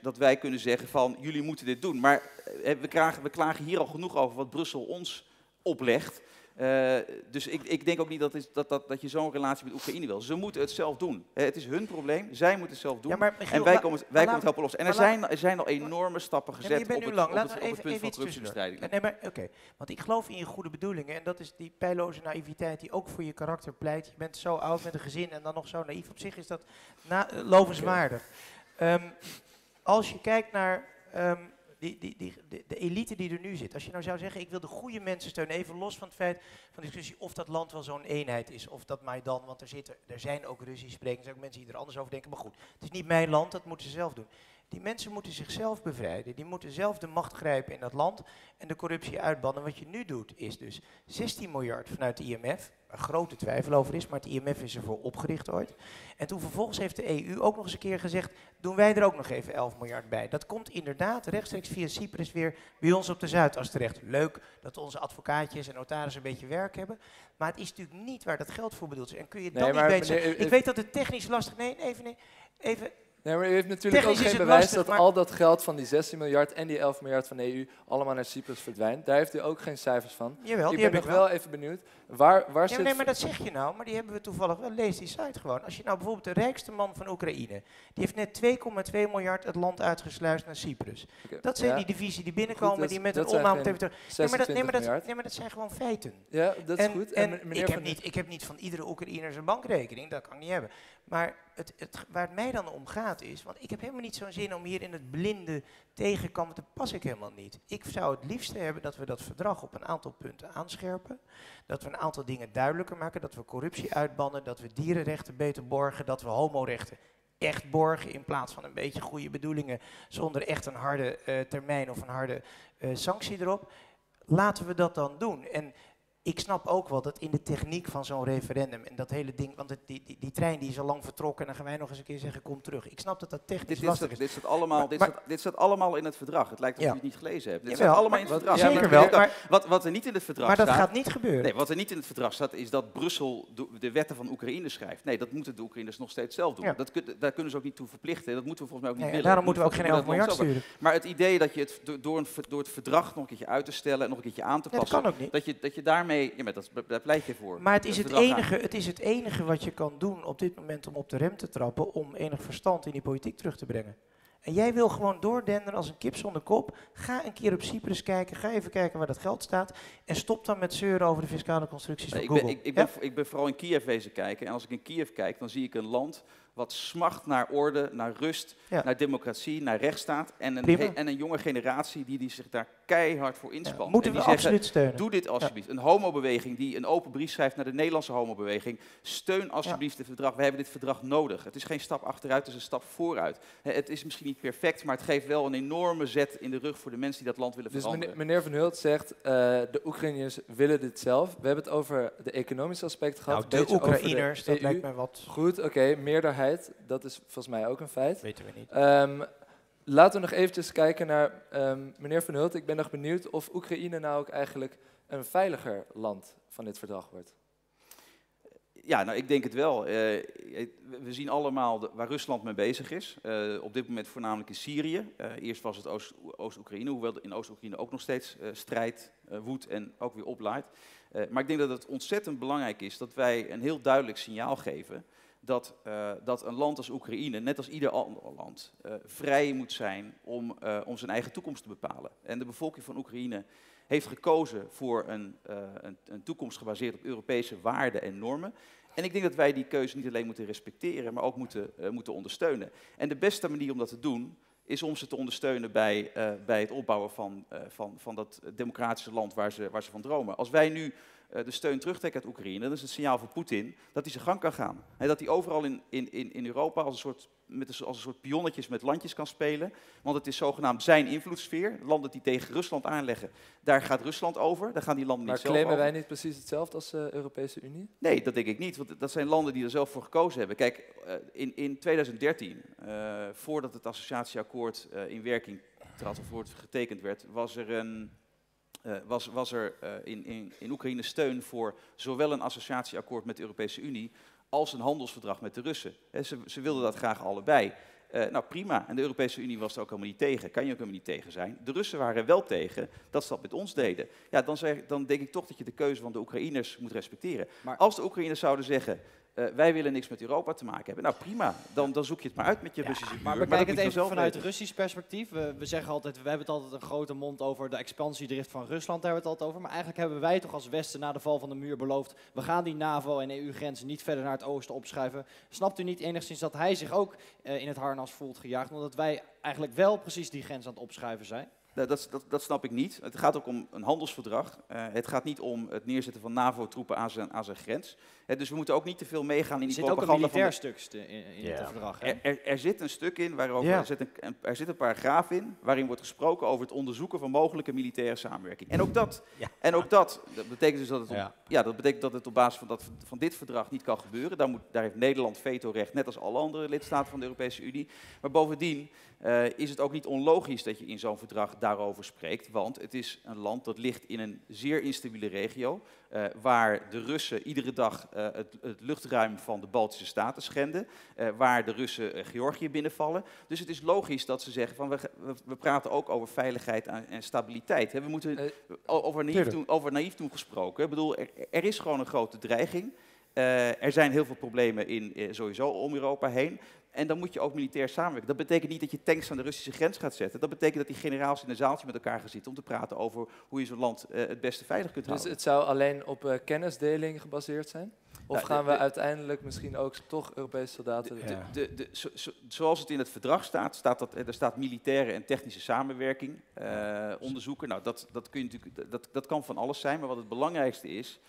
dat wij kunnen zeggen van jullie moeten dit doen. Maar we klagen hier al genoeg over wat Brussel ons oplegt. Dus ik denk ook niet dat je zo'n relatie met Oekraïne wil. Ze moeten het zelf doen. Het is hun probleem. Zij moeten het zelf doen. Ja, maar Michiel, en wij komen het helpen los. En er zijn al enorme stappen gezet op het punt van corruptiebestrijding. Nee, maar oké. Want ik geloof in je goede bedoelingen. En dat is die pijlloze naïviteit die ook voor je karakter pleit. Je bent zo oud met een gezin en dan nog zo naïef. Op zich is dat lovenswaardig. Als je kijkt naar... De elite die er nu zit. Als je nou zou zeggen, ik wil de goede mensen steunen, even los van het feit van de discussie of dat land wel zo'n eenheid is, of dat Maidan, want er zijn ook Russisch sprekers, ook mensen die er anders over denken, maar goed, het is niet mijn land, dat moeten ze zelf doen. Die mensen moeten zichzelf bevrijden, die moeten zelf de macht grijpen in dat land en de corruptie uitbannen. Wat je nu doet is dus 16 miljard vanuit de IMF, waar grote twijfel over is, maar het IMF is ervoor opgericht ooit. En toen vervolgens heeft de EU ook nog eens een keer gezegd, doen wij er ook nog even 11 miljard bij. Dat komt inderdaad rechtstreeks via Cyprus weer bij ons op de Zuidas terecht. Leuk dat onze advocaatjes en notarissen een beetje werk hebben, maar het is natuurlijk niet waar dat geld voor bedoeld is. En kun je dat niet weten? Ik weet dat het technisch lastig... Nee, even... Nee, maar u heeft natuurlijk ook geen bewijs lastig, dat maar... al dat geld van die 16 miljard en die 11 miljard van de EU allemaal naar Cyprus verdwijnt. Daar heeft u ook geen cijfers van. Jawel, die heb ik wel even benieuwd. Waar zit... Nee, maar dat zeg je nou, maar die hebben we toevallig wel. Lees die site gewoon. Als je nou bijvoorbeeld de rijkste man van Oekraïne, die heeft net 2,2 miljard het land uitgesluist naar Cyprus. Okay, dat zijn die divisies die binnenkomen, goed, die met een omhaal... Nee, maar dat zijn gewoon feiten. Ja, dat is goed. Ik heb niet van iedere Oekraïner zijn bankrekening, dat kan ik niet hebben. Maar waar het mij dan om gaat is, want ik heb helemaal niet zo'n zin om hier in het blinde tegenkomen, dat pas ik helemaal niet. Ik zou het liefste hebben dat we dat verdrag op een aantal punten aanscherpen, dat we een aantal dingen duidelijker maken, dat we corruptie uitbannen, dat we dierenrechten beter borgen, dat we homorechten echt borgen in plaats van een beetje goede bedoelingen zonder echt een harde termijn of een harde sanctie erop. Laten we dat dan doen. En ik snap ook wel dat in de techniek van zo'n referendum en dat hele ding, want die trein die is al lang vertrokken en dan gaan wij nog eens een keer zeggen kom terug. Ik snap dat dat technisch lastig is. Dit staat allemaal in het verdrag. Het lijkt alsof je het niet gelezen hebt. Dit staat allemaal in het verdrag. Zeker wel. Wat er niet in het verdrag staat... Maar dat gaat niet gebeuren. Nee, wat er niet in het verdrag staat is dat Brussel de wetten van Oekraïne schrijft. Nee, dat moeten de Oekraïners nog steeds zelf doen. Ja. Daar kunnen ze ook niet toe verplichten. Dat moeten we volgens mij ook niet willen. Daarom moeten we ook geen 11 miljard sturen. Maar het idee dat je het door het verdrag nog een keertje uit te stellen en nog een keertje aan te passen... Dat kan ook niet. Dat je daarmee... Ja, maar daar pleit je voor. Maar het is het enige wat je kan doen op dit moment om op de rem te trappen, om enig verstand in die politiek terug te brengen. En jij wil gewoon doordenderen als een kip zonder kop. Ga een keer op Cyprus kijken, ga even kijken waar dat geld staat en stop dan met zeuren over de fiscale constructies van Google. Ik ben vooral in Kiev wezen kijken en als ik in Kiev kijk, dan zie ik een land wat smacht naar orde, naar rust, naar democratie, naar rechtsstaat en een jonge generatie die zich daar keihard voor inspant. Ja, moeten we absoluut steunen. Doe dit alsjeblieft. Ja. Een homobeweging die een open brief schrijft naar de Nederlandse homobeweging. Steun alsjeblieft het verdrag. We hebben dit verdrag nodig. Het is geen stap achteruit, het is een stap vooruit. Het is misschien niet perfect, maar het geeft wel een enorme zet in de rug voor de mensen die dat land willen veranderen. Dus meneer Van Hulten zegt, de Oekraïners willen dit zelf. We hebben het over de economische aspect gehad. Nou, de Oekraïners, dat lijkt mij wat. Goed, oké, meerderheid. Dat is volgens mij ook een feit. Weten we niet. Laten we nog eventjes kijken naar meneer Van Hulten. Ik ben nog benieuwd of Oekraïne nou ook eigenlijk een veiliger land van dit verdrag wordt. Ja, nou, ik denk het wel. We zien allemaal waar Rusland mee bezig is. Op dit moment voornamelijk in Syrië. Eerst was het Oost-Oekraïne, hoewel in Oost-Oekraïne ook nog steeds strijd woedt en ook weer oplaait. Maar ik denk dat het ontzettend belangrijk is dat wij een heel duidelijk signaal geven... Dat een land als Oekraïne, net als ieder ander land, vrij moet zijn om zijn eigen toekomst te bepalen. En de bevolking van Oekraïne heeft gekozen voor een toekomst gebaseerd op Europese waarden en normen. En ik denk dat wij die keuze niet alleen moeten respecteren, maar ook moeten ondersteunen. En de beste manier om dat te doen... is om ze te ondersteunen bij het opbouwen van dat democratische land waar ze van dromen. Als wij nu de steun terugtrekken uit Oekraïne, dan is het signaal voor Poetin dat hij zijn gang kan gaan. En dat hij overal in Europa als een soort pionnetjes met landjes kan spelen. Want het is zogenaamd zijn invloedssfeer. Landen die tegen Rusland aanleggen, daar gaat Rusland over. Daar gaan die landen niet zelf over. Maar claimen wij niet precies hetzelfde als de Europese Unie? Nee, dat denk ik niet. Want dat zijn landen die er zelf voor gekozen hebben. Kijk, in 2013, voordat het Associatieakkoord in werking trad of voordat het getekend werd, was er in Oekraïne steun voor zowel een associatieakkoord met de Europese Unie als een handelsverdrag met de Russen. Ze wilden dat graag allebei. Nou prima, en de Europese Unie was er ook helemaal niet tegen, kan je ook helemaal niet tegen zijn. De Russen waren wel tegen dat ze dat met ons deden. Ja, dan denk ik toch dat je de keuze van de Oekraïners moet respecteren. Maar als de Oekraïners zouden zeggen, wij willen niks met Europa te maken hebben, nou prima, dan zoek je het maar uit met je Russische buur. Maar kijk het even vanuit Russisch perspectief. We zeggen altijd, we hebben het altijd een grote mond over de expansiedrift van Rusland, daar hebben we het altijd over. Maar eigenlijk hebben wij toch als Westen na de val van de muur beloofd, we gaan die NAVO en EU-grenzen niet verder naar het oosten opschuiven. Snapt u niet enigszins dat hij zich ook in het harnas voelt gejaagd, omdat wij eigenlijk wel precies die grens aan het opschuiven zijn? Dat snap ik niet. Het gaat ook om een handelsverdrag. Het gaat niet om het neerzetten van NAVO-troepen aan zijn grens. Dus we moeten ook niet te veel meegaan in die propaganda. Er zit ook een militair stuk in het verdrag. Er zit een stuk in, er zit een paragraaf in, waarin wordt gesproken over het onderzoeken van mogelijke militaire samenwerking. En ook dat, dat betekent dus dat het op basis van dit verdrag niet kan gebeuren. Daar heeft Nederland vetorecht, net als alle andere lidstaten van de Europese Unie. Maar bovendien is het ook niet onlogisch dat je in zo'n verdrag daarover spreekt. Want het is een land dat ligt in een zeer instabiele regio, waar de Russen iedere dag het luchtruim van de Baltische Staten schenden, waar de Russen Georgië binnenvallen. Dus het is logisch dat ze zeggen van we praten ook over veiligheid en stabiliteit. Hè, we moeten over naïef toen gesproken. Ik bedoel, er is gewoon een grote dreiging. Er zijn heel veel problemen in, sowieso om Europa heen. En dan moet je ook militair samenwerken. Dat betekent niet dat je tanks aan de Russische grens gaat zetten. Dat betekent dat die generaals in een zaaltje met elkaar gaan zitten om te praten over hoe je zo'n land het beste veilig kunt houden. Dus het zou alleen op kennisdeling gebaseerd zijn? Of nou, gaan we uiteindelijk misschien ook toch Europese soldaten... Zoals het in het verdrag staat, er staat militaire en technische samenwerking, onderzoeken. Nou, dat kan van alles zijn, maar wat het belangrijkste is...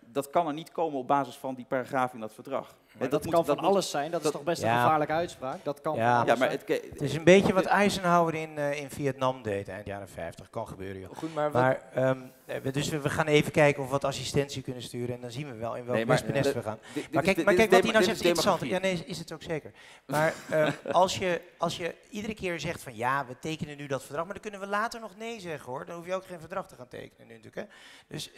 dat kan er niet komen op basis van die paragraaf in dat verdrag. Dat kan van alles zijn, dat is toch best een gevaarlijke uitspraak. Het is een beetje wat Eisenhower in Vietnam deed eind jaren 50, kan gebeuren. Joh. Goed, dus we gaan even kijken of we wat assistentie kunnen sturen en dan zien we wel in welke wespennest we gaan. Maar kijk, wat hij nou zegt is interessant. Ja, nee, is het ook zeker. Maar als je iedere keer zegt van ja, we tekenen nu dat verdrag, maar dan kunnen we later nog nee zeggen hoor. Dan hoef je ook geen verdrag te gaan tekenen nu natuurlijk. Hè. Dus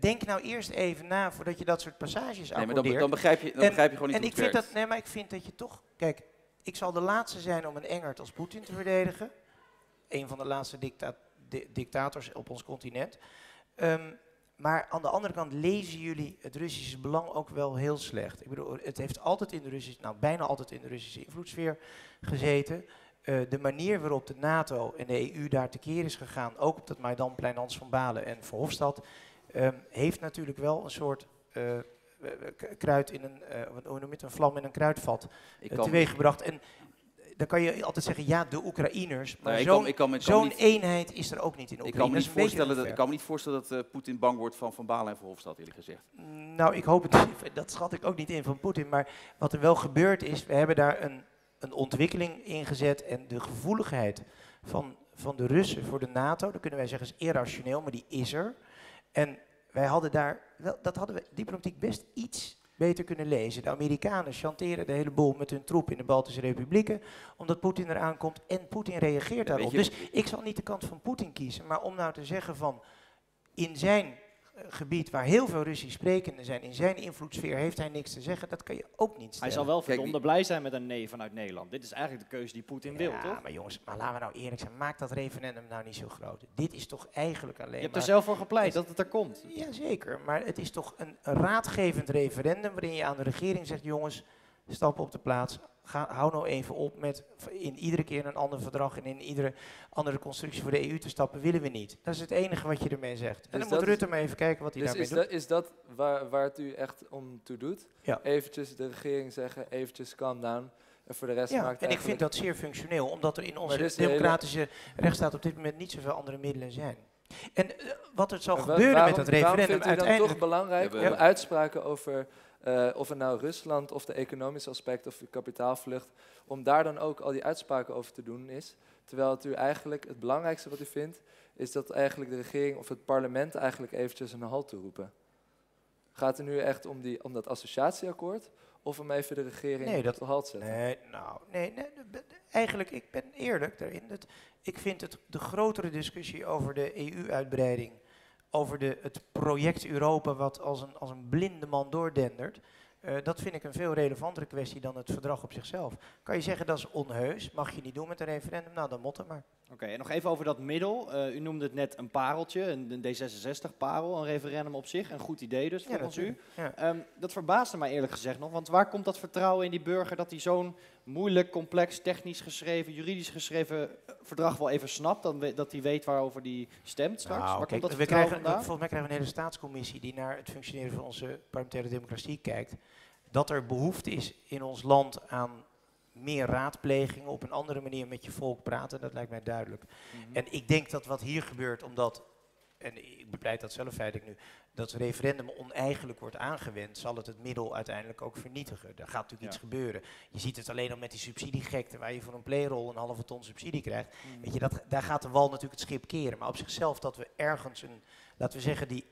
denk nou eerst even na voordat je dat soort passages accordeert. Nee, maar dan begrijp je gewoon niet hoe het werkt. Maar ik vind dat je toch... Kijk, ik zal de laatste zijn om een engert als Poetin te verdedigen. Een van de laatste dictators op ons continent. Maar aan de andere kant lezen jullie het Russische belang ook wel heel slecht. Ik bedoel, het heeft altijd in de Russische... Nou, bijna altijd in de Russische invloedssfeer gezeten. De manier waarop de NATO en de EU daar tekeer is gegaan... ook op dat Maidanplein, Hans van Balen en Verhofstadt... heeft natuurlijk wel een soort kruid in een, hoe noem je het, een vlam in een kruidvat teweeggebracht. En dan kan je altijd zeggen, ja, de Oekraïners, maar zo'n eenheid is er ook niet in Oekraïne. Ik kan me niet voorstellen dat Poetin bang wordt van Balen en Verhofstadt, eerlijk gezegd. Nou, ik hoop het niet. Dat schat ik ook niet in van Poetin. Maar wat er wel gebeurd is, we hebben daar een ontwikkeling in gezet en de gevoeligheid van de Russen voor de NATO, dat kunnen wij zeggen is irrationeel, maar die is er. En wij hadden daar, dat hadden we diplomatiek best iets beter kunnen lezen. De Amerikanen chanteren de hele boel met hun troep in de Baltische Republieken, omdat Poetin eraan komt en Poetin reageert daarop. Dus ik zal niet de kant van Poetin kiezen, maar om nou te zeggen van in zijn gebied waar heel veel Russisch sprekenden zijn, in zijn invloedssfeer heeft hij niks te zeggen, dat kan je ook niet stellen. Hij zal wel verdomde blij zijn met een nee vanuit Nederland. Dit is eigenlijk de keuze die Poetin wil, toch? Ja, maar jongens, maar laten we nou eerlijk zijn, maak dat referendum nou niet zo groot. Dit is toch eigenlijk alleen maar... Je hebt er zelf voor gepleit dat het er komt. Jazeker, maar het is toch een raadgevend referendum waarin je aan de regering zegt, jongens, stap op de plaats, hou nou even op met in iedere keer een ander verdrag en in iedere andere constructie voor de EU te stappen, willen we niet. Dat is het enige wat je ermee zegt. En dan moet Rutte maar even kijken wat hij daarmee doet. Is dat waar het u echt om toe doet? Ja. Eventjes de regering zeggen, eventjes calm down. En voor de rest maakt en ik vind dat zeer functioneel, omdat er in onze democratische rechtsstaat op dit moment niet zoveel andere middelen zijn. En wat er zal gebeuren met dat referendum vindt u uiteindelijk... dan toch belangrijk om uitspraken over... of het nou Rusland of de economische aspect of de kapitaalvlucht, om daar dan ook al die uitspraken over te doen is. Terwijl het u eigenlijk, het belangrijkste wat u vindt, is dat eigenlijk de regering of het parlement eigenlijk eventjes een halt toeroepen. Gaat het nu echt om dat associatieakkoord of om even de regering op de halt zetten? Eigenlijk, ik ben eerlijk daarin. Ik vind het de grotere discussie over de EU-uitbreiding... over het project Europa wat als een blinde man doordendert, dat vind ik een veel relevantere kwestie dan het verdrag op zichzelf. Kan je zeggen dat is onheus, mag je niet doen met een referendum, nou dan motten maar. Oké, en nog even over dat middel. U noemde het net een pareltje, een D66-parel, een referendum op zich. Een goed idee dus, volgens u. Ja. Dat verbaasde mij eerlijk gezegd nog, want waar komt dat vertrouwen in die burger dat hij zo'n moeilijk, complex, technisch geschreven, juridisch geschreven verdrag wel even snapt, dat hij weet waarover die stemt straks? Nou, volgens mij krijgen we een hele staatscommissie die naar het functioneren van onze parlementaire democratie kijkt. Dat er behoefte is in ons land aan... meer raadplegingen, op een andere manier met je volk praten, dat lijkt mij duidelijk. En ik denk dat wat hier gebeurt, omdat, en ik bepleit dat zelf feitelijk nu, dat het referendum oneigenlijk wordt aangewend, zal het middel uiteindelijk ook vernietigen. Er gaat natuurlijk iets gebeuren. Je ziet het alleen al met die subsidiegekte, waar je voor een playroll een halve ton subsidie krijgt. Weet je, daar gaat de wal natuurlijk het schip keren. Maar op zichzelf dat we ergens een, laten we zeggen,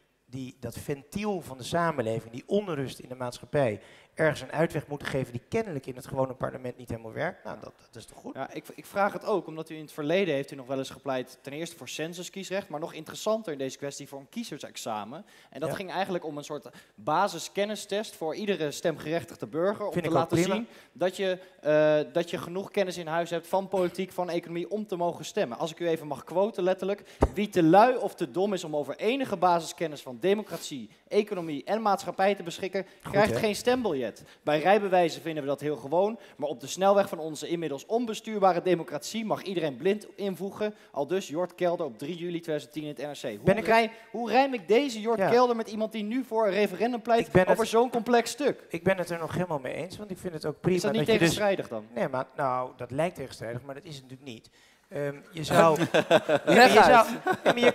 dat ventiel van de samenleving, die onrust in de maatschappij ergens een uitweg moeten geven die kennelijk in het gewone parlement niet helemaal werkt. Nou, dat is toch goed? Ja, ik vraag het ook, omdat u in het verleden heeft u nog wel eens gepleit ten eerste voor censuskiesrecht, maar nog interessanter in deze kwestie voor een kiezersexamen. En dat ging eigenlijk om een soort basiskennistest voor iedere stemgerechtigde burger, om te laten zien dat je genoeg kennis in huis hebt van politiek, van economie, om te mogen stemmen. Als ik u even mag quoten letterlijk, wie te lui of te dom is om over enige basiskennis van democratie, economie en maatschappij te beschikken, krijgt geen stembiljet. Bij rijbewijzen vinden we dat heel gewoon, maar op de snelweg van onze inmiddels onbestuurbare democratie mag iedereen blind invoegen, aldus Jort Kelder op 3 juli 2010 in het NRC. Hoe rijm ik deze Jort Kelder met iemand die nu voor een referendum pleit over zo'n complex stuk? Ik ben het er nog helemaal mee eens, want ik vind het ook prima. Is dat niet tegenstrijdig dan? Nee, maar nou, dat lijkt tegenstrijdig, maar dat is het natuurlijk niet. Je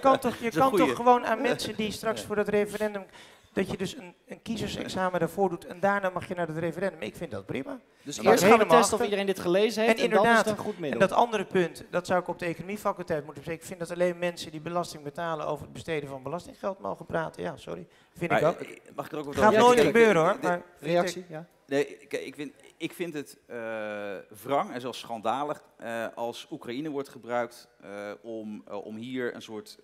kan toch gewoon aan mensen die straks voor dat referendum... Dat je dus een kiezersexamen daarvoor doet en daarna mag je naar het referendum. Ik vind dat prima. Dus eerst gaan we testen of iedereen dit gelezen heeft en dan is het een goed middel. En dat andere punt, dat zou ik op de economiefaculteit moeten bespreken. Ik vind dat alleen mensen die belasting betalen over het besteden van belastinggeld mogen praten. Ja, sorry. Vind ik ook. Mag ik er ook op gaat nooit gebeuren hoor. Maar reactie? Ja. Nee, ik vind het wrang en zelfs schandalig als Oekraïne wordt gebruikt om hier een soort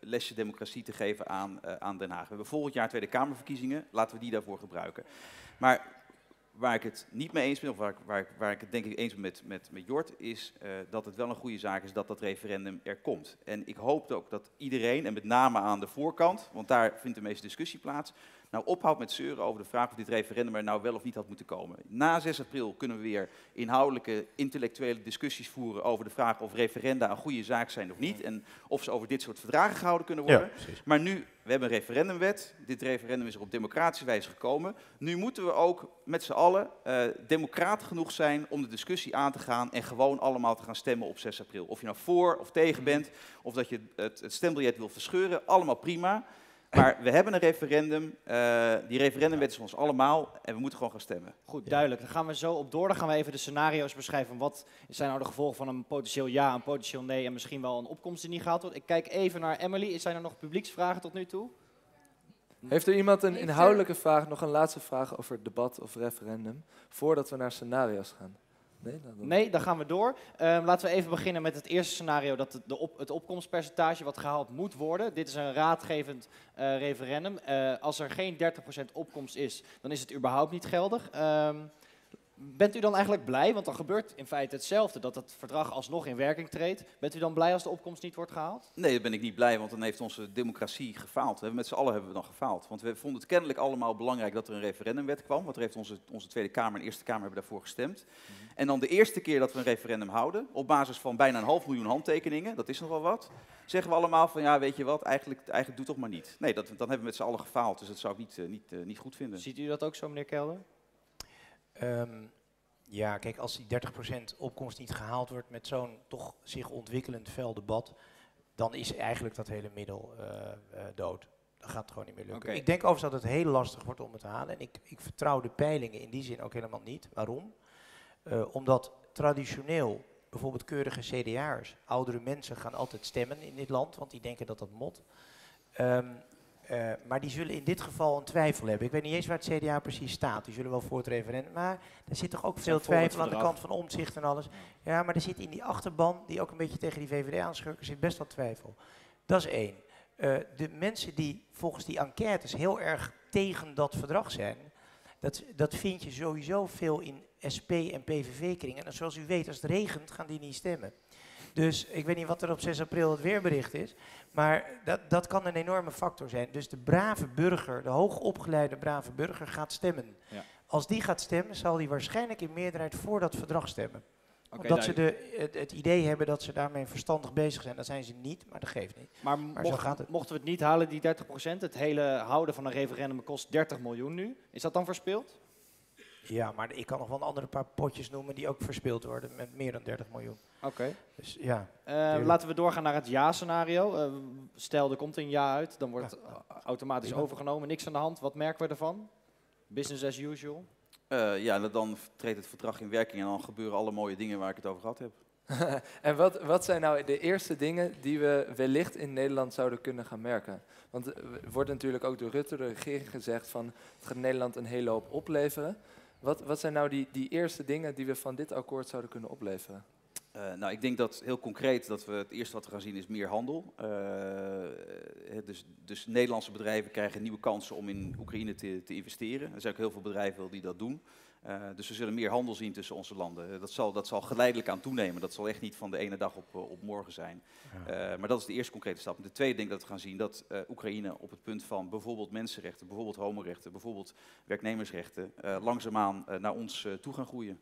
lesje democratie te geven aan Den Haag. We hebben volgend jaar Tweede Kamerverkiezingen, laten we die daarvoor gebruiken. Maar waar ik het niet mee eens ben, of waar ik het denk ik eens ben met Jort, is dat het wel een goede zaak is dat dat referendum er komt. En ik hoop ook dat iedereen, en met name aan de voorkant, want daar vindt de meeste discussie plaats, nou ophoudt met zeuren over de vraag of dit referendum er nou wel of niet had moeten komen. Na 6 april kunnen we weer inhoudelijke, intellectuele discussies voeren over de vraag of referenda een goede zaak zijn of niet. En of ze over dit soort verdragen gehouden kunnen worden. Ja, maar nu, we hebben een referendumwet. Dit referendum is er op democratische wijze gekomen. Nu moeten we ook met z'n allen democraat genoeg zijn om de discussie aan te gaan en gewoon allemaal te gaan stemmen op 6 april. Of je nou voor of tegen bent, of dat je het stembiljet wil verscheuren, allemaal prima. Maar we hebben een referendum, die referendumwet is van ons allemaal en we moeten gewoon gaan stemmen. Goed, duidelijk. Dan gaan we zo op door. Dan gaan we even de scenario's beschrijven. Wat zijn nou de gevolgen van een potentieel ja, een potentieel nee en misschien wel een opkomst die niet gehaald wordt? Ik kijk even naar Emily. Zijn er nog publieksvragen tot nu toe? Heeft er iemand een inhoudelijke vraag, nog een laatste vraag over debat of referendum, voordat we naar scenario's gaan? Nee, dan gaan we door. Laten we even beginnen met het eerste scenario, dat het opkomstpercentage wat gehaald moet worden. Dit is een raadgevend referendum. Als er geen 30% opkomst is, dan is het überhaupt niet geldig. Bent u dan eigenlijk blij, want dan gebeurt in feite hetzelfde, dat het verdrag alsnog in werking treedt. Bent u dan blij als de opkomst niet wordt gehaald? Nee, dan ben ik niet blij, want dan heeft onze democratie gefaald. Met z'n allen hebben we dan gefaald. Want we vonden het kennelijk allemaal belangrijk dat er een referendumwet kwam. Want er heeft onze Tweede Kamer en Eerste Kamer hebben daarvoor gestemd. Mm-hmm. En dan de eerste keer dat we een referendum houden, op basis van bijna 500.000 handtekeningen, dat is nogal wat, zeggen we allemaal van ja, weet je wat, eigenlijk doe toch maar niet. Nee, dan hebben we met z'n allen gefaald, dus dat zou ik niet goed vinden. Ziet u dat ook zo, meneer Kelder? Ja, kijk, als die 30% opkomst niet gehaald wordt met zo'n toch zich ontwikkelend fel debat, dan is eigenlijk dat hele middel dood. Dan gaat het gewoon niet meer lukken. Okay. Ik denk overigens dat het heel lastig wordt om het te halen. En ik vertrouw de peilingen in die zin ook helemaal niet. Waarom? Omdat traditioneel bijvoorbeeld keurige CDA'ers, oudere mensen gaan altijd stemmen in dit land, want die denken dat dat mot. Maar die zullen in dit geval een twijfel hebben. Ik weet niet eens waar het CDA precies staat. Die zullen wel voor het referendum. Maar er zit toch ook veel twijfel aan de kant van Omtzigt en alles. Ja, maar er zit in die achterban, die ook een beetje tegen die VVD aanschurken, zit best wel twijfel. Dat is 1. De mensen die volgens die enquêtes heel erg tegen dat verdrag zijn, dat vind je sowieso veel in SP en PVV-kringen. En zoals u weet, als het regent, gaan die niet stemmen. Dus ik weet niet wat er op 6 april het weerbericht is, maar dat kan een enorme factor zijn. Dus de brave burger, de hoogopgeleide brave burger gaat stemmen. Ja. Als die gaat stemmen, zal die waarschijnlijk in meerderheid voor dat verdrag stemmen. Okay, omdat ze het idee hebben dat ze daarmee verstandig bezig zijn. Dat zijn ze niet, maar dat geeft niet. Maar zo gaat het. Mochten we het niet halen, die 30%, het hele houden van een referendum kost 30 miljoen nu. Is dat dan verspild? Ja, maar ik kan nog wel een andere paar potjes noemen die ook verspeeld worden met meer dan 30 miljoen. Oké. Dus, ja, laten we doorgaan naar het ja-scenario. Stel, er komt een ja uit, dan wordt het automatisch overgenomen. Niks aan de hand. Wat merken we ervan? Business as usual? Ja, dan treedt het verdrag in werking en dan gebeuren alle mooie dingen waar ik het over gehad heb. En wat zijn nou de eerste dingen die we wellicht in Nederland zouden kunnen gaan merken? Want er wordt natuurlijk ook door Rutte, de regering, gezegd van het gaat Nederland een hele hoop opleveren. Wat zijn nou die eerste dingen die we van dit akkoord zouden kunnen opleveren? Nou, ik denk dat heel concreet dat we het eerste wat we gaan zien is meer handel. Dus Nederlandse bedrijven krijgen nieuwe kansen om in Oekraïne te investeren. Er zijn ook heel veel bedrijven die dat doen. Dus we zullen meer handel zien tussen onze landen. Dat zal geleidelijk aan toenemen. Dat zal echt niet van de ene dag op morgen zijn. Ja. Maar dat is de eerste concrete stap. De tweede ding dat we gaan zien, dat Oekraïne op het punt van bijvoorbeeld mensenrechten, bijvoorbeeld homorechten, bijvoorbeeld werknemersrechten, langzaamaan naar ons toe gaan groeien.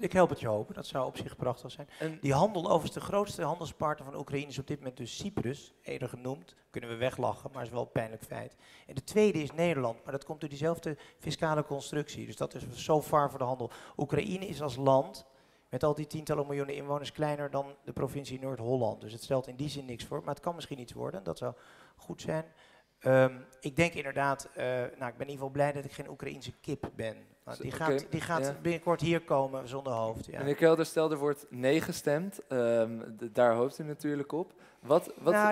Ik help het je hopen, dat zou op zich prachtig zijn. En die handel, overigens de grootste handelspartner van Oekraïne is op dit moment dus Cyprus, eerder genoemd. Kunnen we weglachen, maar is wel een pijnlijk feit. En de tweede is Nederland, maar dat komt door diezelfde fiscale constructie. Dus dat is so far voor de handel. Oekraïne is als land, met al die tientallen miljoenen inwoners, kleiner dan de provincie Noord-Holland. Dus het stelt in die zin niks voor, maar het kan misschien iets worden, dat zou goed zijn. Ik denk inderdaad, ik ben in ieder geval blij dat ik geen Oekraïense kip ben. Die gaat binnenkort hier komen zonder hoofd. Ja. Meneer Kelder, stel er wordt nee gestemd. Daar hoopt u natuurlijk op.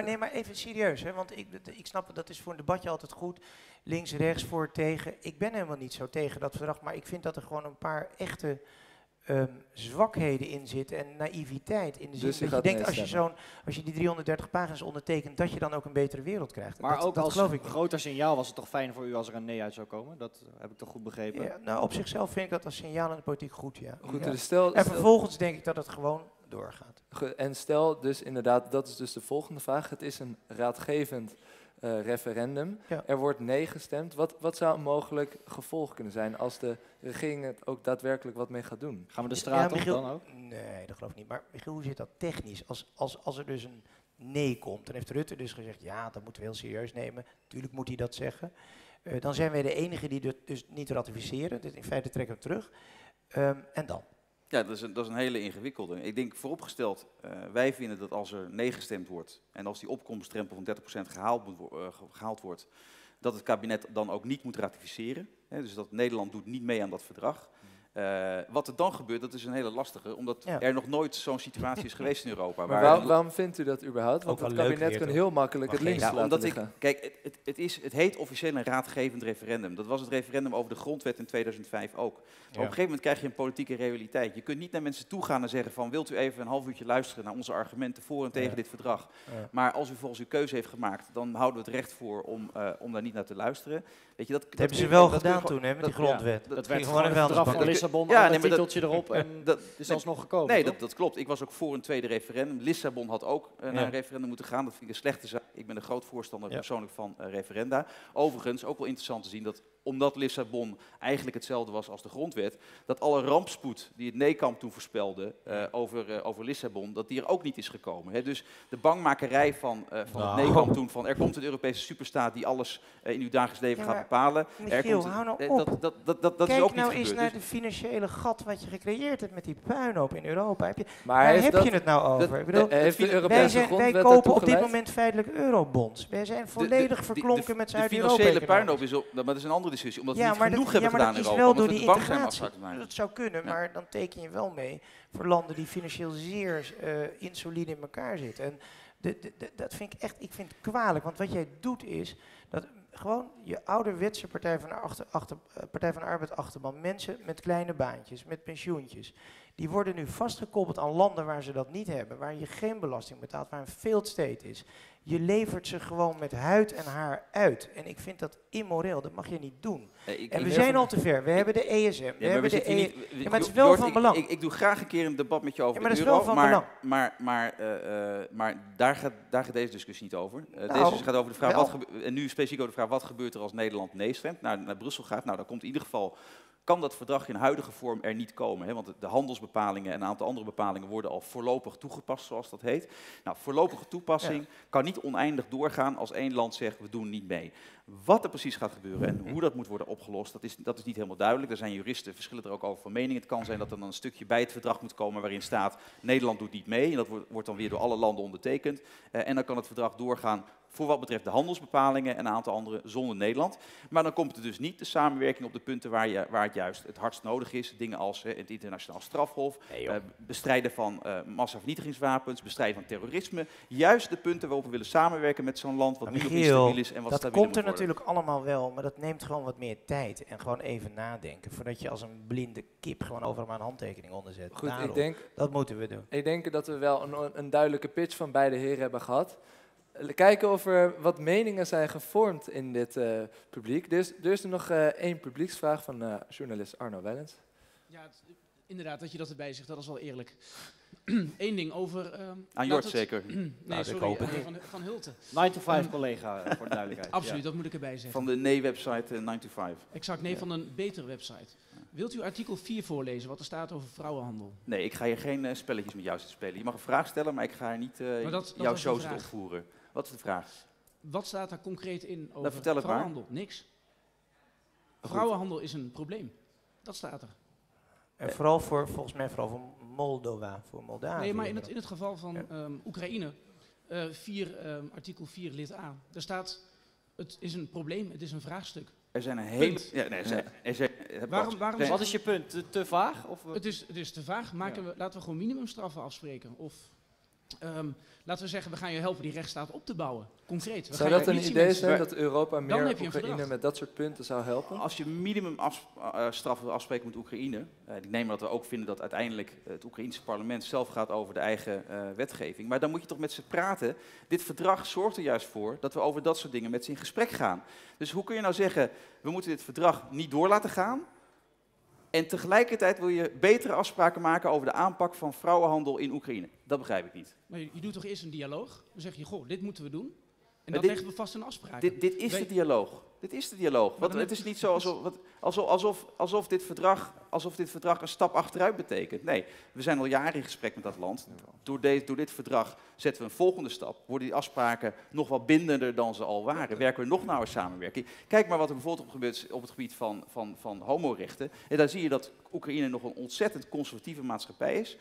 Nee, maar even serieus. Hè, want ik snap, dat is voor een debatje altijd goed. Links, rechts, voor, tegen. Ik ben helemaal niet zo tegen dat verdrag. Maar ik vind dat er gewoon een paar echte zwakheden in zit en naïviteit in de zin. Dus je denkt als je die 330 pagina's ondertekent, dat je dan ook een betere wereld krijgt. Maar ook als een groter signaal was het toch fijn voor u als er een nee uit zou komen? Dat heb ik toch goed begrepen? Ja, nou, op zichzelf vind ik dat als signaal in de politiek goed, ja. Goed, ja. En vervolgens denk ik dat het gewoon doorgaat. En stel dus inderdaad, dat is dus de volgende vraag. Het is een raadgevend referendum. Ja. Er wordt nee gestemd. Wat zou een mogelijk gevolg kunnen zijn als de regering het ook daadwerkelijk wat mee gaat doen? Gaan we de straat op dan ook? Nee, dat geloof ik niet. Maar Michiel, hoe zit dat technisch? Als er dus een nee komt, dan heeft Rutte dus gezegd, ja, dat moeten we heel serieus nemen. Tuurlijk moet hij dat zeggen. Dan zijn wij de enigen die dat dus niet ratificeren. Dus in feite trekken we hem terug. En dan? Ja, dat is een hele ingewikkelde. Ik denk vooropgesteld, wij vinden dat als er nee gestemd wordt en als die opkomstdrempel van 30% gehaald wordt, dat het kabinet dan ook niet moet ratificeren. Hè, dus dat Nederland doet niet mee aan dat verdrag. Wat er dan gebeurt, dat is een hele lastige, omdat er nog nooit zo'n situatie is geweest in Europa. Maar waarom vindt u dat überhaupt? Want het kabinet kan heel makkelijk het links laten liggen. Kijk, het heet officieel een raadgevend referendum. Dat was het referendum over de grondwet in 2005 ook. Maar op een gegeven moment krijg je een politieke realiteit. Je kunt niet naar mensen toe gaan en zeggen van, wilt u even een half uurtje luisteren naar onze argumenten voor en tegen dit verdrag. Maar als u volgens uw keuze heeft gemaakt, dan houden we het recht voor om daar niet naar te luisteren. Weet je, dat hebben ze wel gedaan toen, hè, met die grondwet. Dat werd gewoon een verdrag van Lissabon, een titeltje erop en dat is alsnog gekomen. Nee, dat klopt. Ik was ook voor een tweede referendum. Lissabon had ook naar een referendum moeten gaan. Dat vind ik een slechte zaak. Ik ben een groot voorstander persoonlijk van referenda. Overigens, ook wel interessant te zien dat omdat Lissabon eigenlijk hetzelfde was als de grondwet, dat alle rampspoed die het nee-kamp toen voorspelde over Lissabon, dat die er ook niet is gekomen. Hè? Dus de bangmakerij van het nee-kamp toen, van er komt een Europese superstaat die alles in uw dagelijks leven gaat bepalen. Michiel, hou nou op. Dat is ook niet gebeurd. Kijk nou eens naar de financiële gat wat je gecreëerd hebt met die puinhoop in Europa. Waar heb je het nou over? Wij kopen op dit moment feitelijk eurobonds. Wij zijn volledig verklonken met Zuid-Europa. De financiële puinhoop is, maar dat is een andere discussie, omdat we niet genoeg hebben gedaan in Europa. Ja, maar dat is wel door die integratie. Dat zou kunnen, maar dan teken je wel mee voor landen die financieel zeer insolide in elkaar zitten. En dat vind ik echt, ik vind het kwalijk, want wat jij doet is dat gewoon je ouderwetse Partij van de Arbeid achterban, mensen met kleine baantjes, met pensioentjes, die worden nu vastgekoppeld aan landen waar ze dat niet hebben, waar je geen belasting betaalt, waar een failed state is. Je levert ze gewoon met huid en haar uit. En ik vind dat immoreel, dat mag je niet doen. En we zijn al te ver. We hebben de ESM. Maar het is wel van belang. Ik doe graag een keer een debat met je over de euro. Maar daar gaat deze discussie niet over. Deze discussie gaat over de vraag, wat gebeurt er als Nederland nee stemt? Nou, naar Brussel gaat, nou dan komt in ieder geval, kan dat verdrag in huidige vorm er niet komen. Hè? Want de handelsbepalingen en een aantal andere bepalingen worden al voorlopig toegepast, zoals dat heet. Nou, voorlopige toepassing kan niet oneindig doorgaan als één land zegt, we doen niet mee. Wat er precies gaat gebeuren en hoe dat moet worden opgelost, dat is niet helemaal duidelijk. Er zijn juristen, verschillen er ook over van mening. Het kan zijn dat er dan een stukje bij het verdrag moet komen waarin staat, Nederland doet niet mee. En dat wordt dan weer door alle landen ondertekend. En dan kan het verdrag doorgaan voor wat betreft de handelsbepalingen en een aantal andere zonder Nederland. Maar dan komt er dus niet de samenwerking op de punten waar het juist het hardst nodig is. Dingen als het internationaal strafhof, bestrijden van massavernietigingswapens, bestrijden van terrorisme. Juist de punten waarop we willen samenwerken met zo'n land wat nu nog niet stabiel is en wat stabieler moet worden. Dat komt er natuurlijk allemaal wel, maar dat neemt gewoon wat meer tijd en gewoon even nadenken voordat je als een blinde kip gewoon overal een handtekening onderzet. Goed, daarom, ik denk, dat moeten we doen. Ik denk dat we wel een duidelijke pitch van beide heren hebben gehad. Kijken of er wat meningen zijn gevormd in dit publiek. Dus er is nog één publieksvraag van journalist Arno Wellens. Ja, inderdaad, dat je dat erbij zegt, dat is wel eerlijk. Eén ding over... aan Jort het... zeker? Nee, nou, sorry, van Hulten. 9to5 collega, voor de duidelijkheid. Absoluut, ja. Dat moet ik erbij zeggen. Van de nee-website 9to5. Exact, nee, ja. Van een betere website. Wilt u artikel 4 voorlezen, wat er staat over vrouwenhandel? Nee, ik ga hier geen spelletjes met jou spelen. Je mag een vraag stellen, maar ik ga hier niet jouw shows opvoeren. Wat is de vraag? Wat staat daar concreet in over vrouwenhandel? Niks. Goed. Vrouwenhandel is een probleem. Dat staat er. En vooral volgens mij voor Moldova, voor Moldavië. Nee, maar in het geval van Oekraïne, artikel 4 lid A, daar staat, het is een probleem, het is een vraagstuk. Er zijn een hele... Ja, nee, waarom wat is je punt? Te vaag? Of het is te vaag. Laten we gewoon minimumstraffen afspreken. Of laten we zeggen, we gaan je helpen die rechtsstaat op te bouwen. Concreet. Zou dat een idee zijn dat Europa meer Oekraïne met dat soort punten zou helpen? Als je minimumstraffen afspreekt met Oekraïne, ik neem dat we ook vinden dat uiteindelijk het Oekraïense parlement zelf gaat over de eigen wetgeving, maar dan moet je toch met ze praten. Dit verdrag zorgt er juist voor dat we over dat soort dingen met ze in gesprek gaan. Dus hoe kun je nou zeggen, we moeten dit verdrag niet door laten gaan? En tegelijkertijd wil je betere afspraken maken over de aanpak van vrouwenhandel in Oekraïne. Dat begrijp ik niet. Maar je doet toch eerst een dialoog? Dan zeg je, goh, dit moeten we doen. En dan leggen we vast een afspraak. Dit is de dialoog. Dit is de dialoog. Want het is niet zo alsof dit verdrag een stap achteruit betekent. Nee, we zijn al jaren in gesprek met dat land. Door dit verdrag zetten we een volgende stap. Worden die afspraken nog wat bindender dan ze al waren? Werken we nog nauwer samenwerking? Kijk maar wat er bijvoorbeeld gebeurt op het gebied van homorechten. En daar zie je dat Oekraïne nog een ontzettend conservatieve maatschappij is.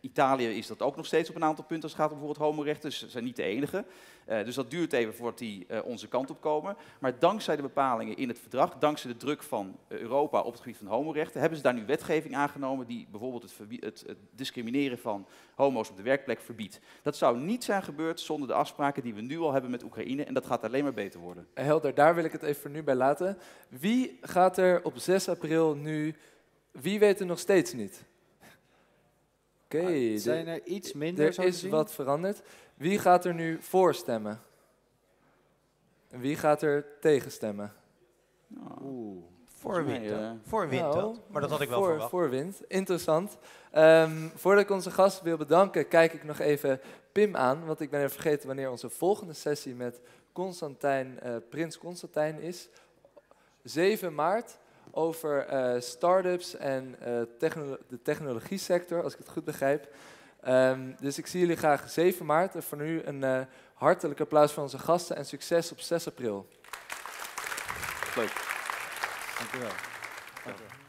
Italië is dat ook nog steeds op een aantal punten als het gaat om bijvoorbeeld homorechten. Ze zijn niet de enige. Dus dat duurt even voordat die onze kant op komen. Maar dankzij de bepalingen in het verdrag, dankzij de druk van Europa op het gebied van homorechten, hebben ze daar nu wetgeving aangenomen die bijvoorbeeld het discrimineren van homo's op de werkplek verbiedt. Dat zou niet zijn gebeurd zonder de afspraken die we nu al hebben met Oekraïne. En dat gaat alleen maar beter worden. Helder, daar wil ik het even voor nu bij laten. Wie gaat er op 6 april nu... Wie weet het nog steeds niet? Oké, zijn er iets minder? Er is wat veranderd. Wie gaat er nu voor stemmen? En wie gaat er tegen stemmen? Oeh, voor wint dat. Maar dat had ik wel verwacht. Voor wint, interessant. Voordat ik onze gast wil bedanken, kijk ik nog even Pim aan. Want ik ben even vergeten wanneer onze volgende sessie met Prins Constantijn is. 7 maart. Over start-ups en de technologiesector, als ik het goed begrijp. Dus ik zie jullie graag 7 maart. En voor nu een hartelijk applaus voor onze gasten en succes op 6 april. Leuk. Dank u wel. Dank u wel.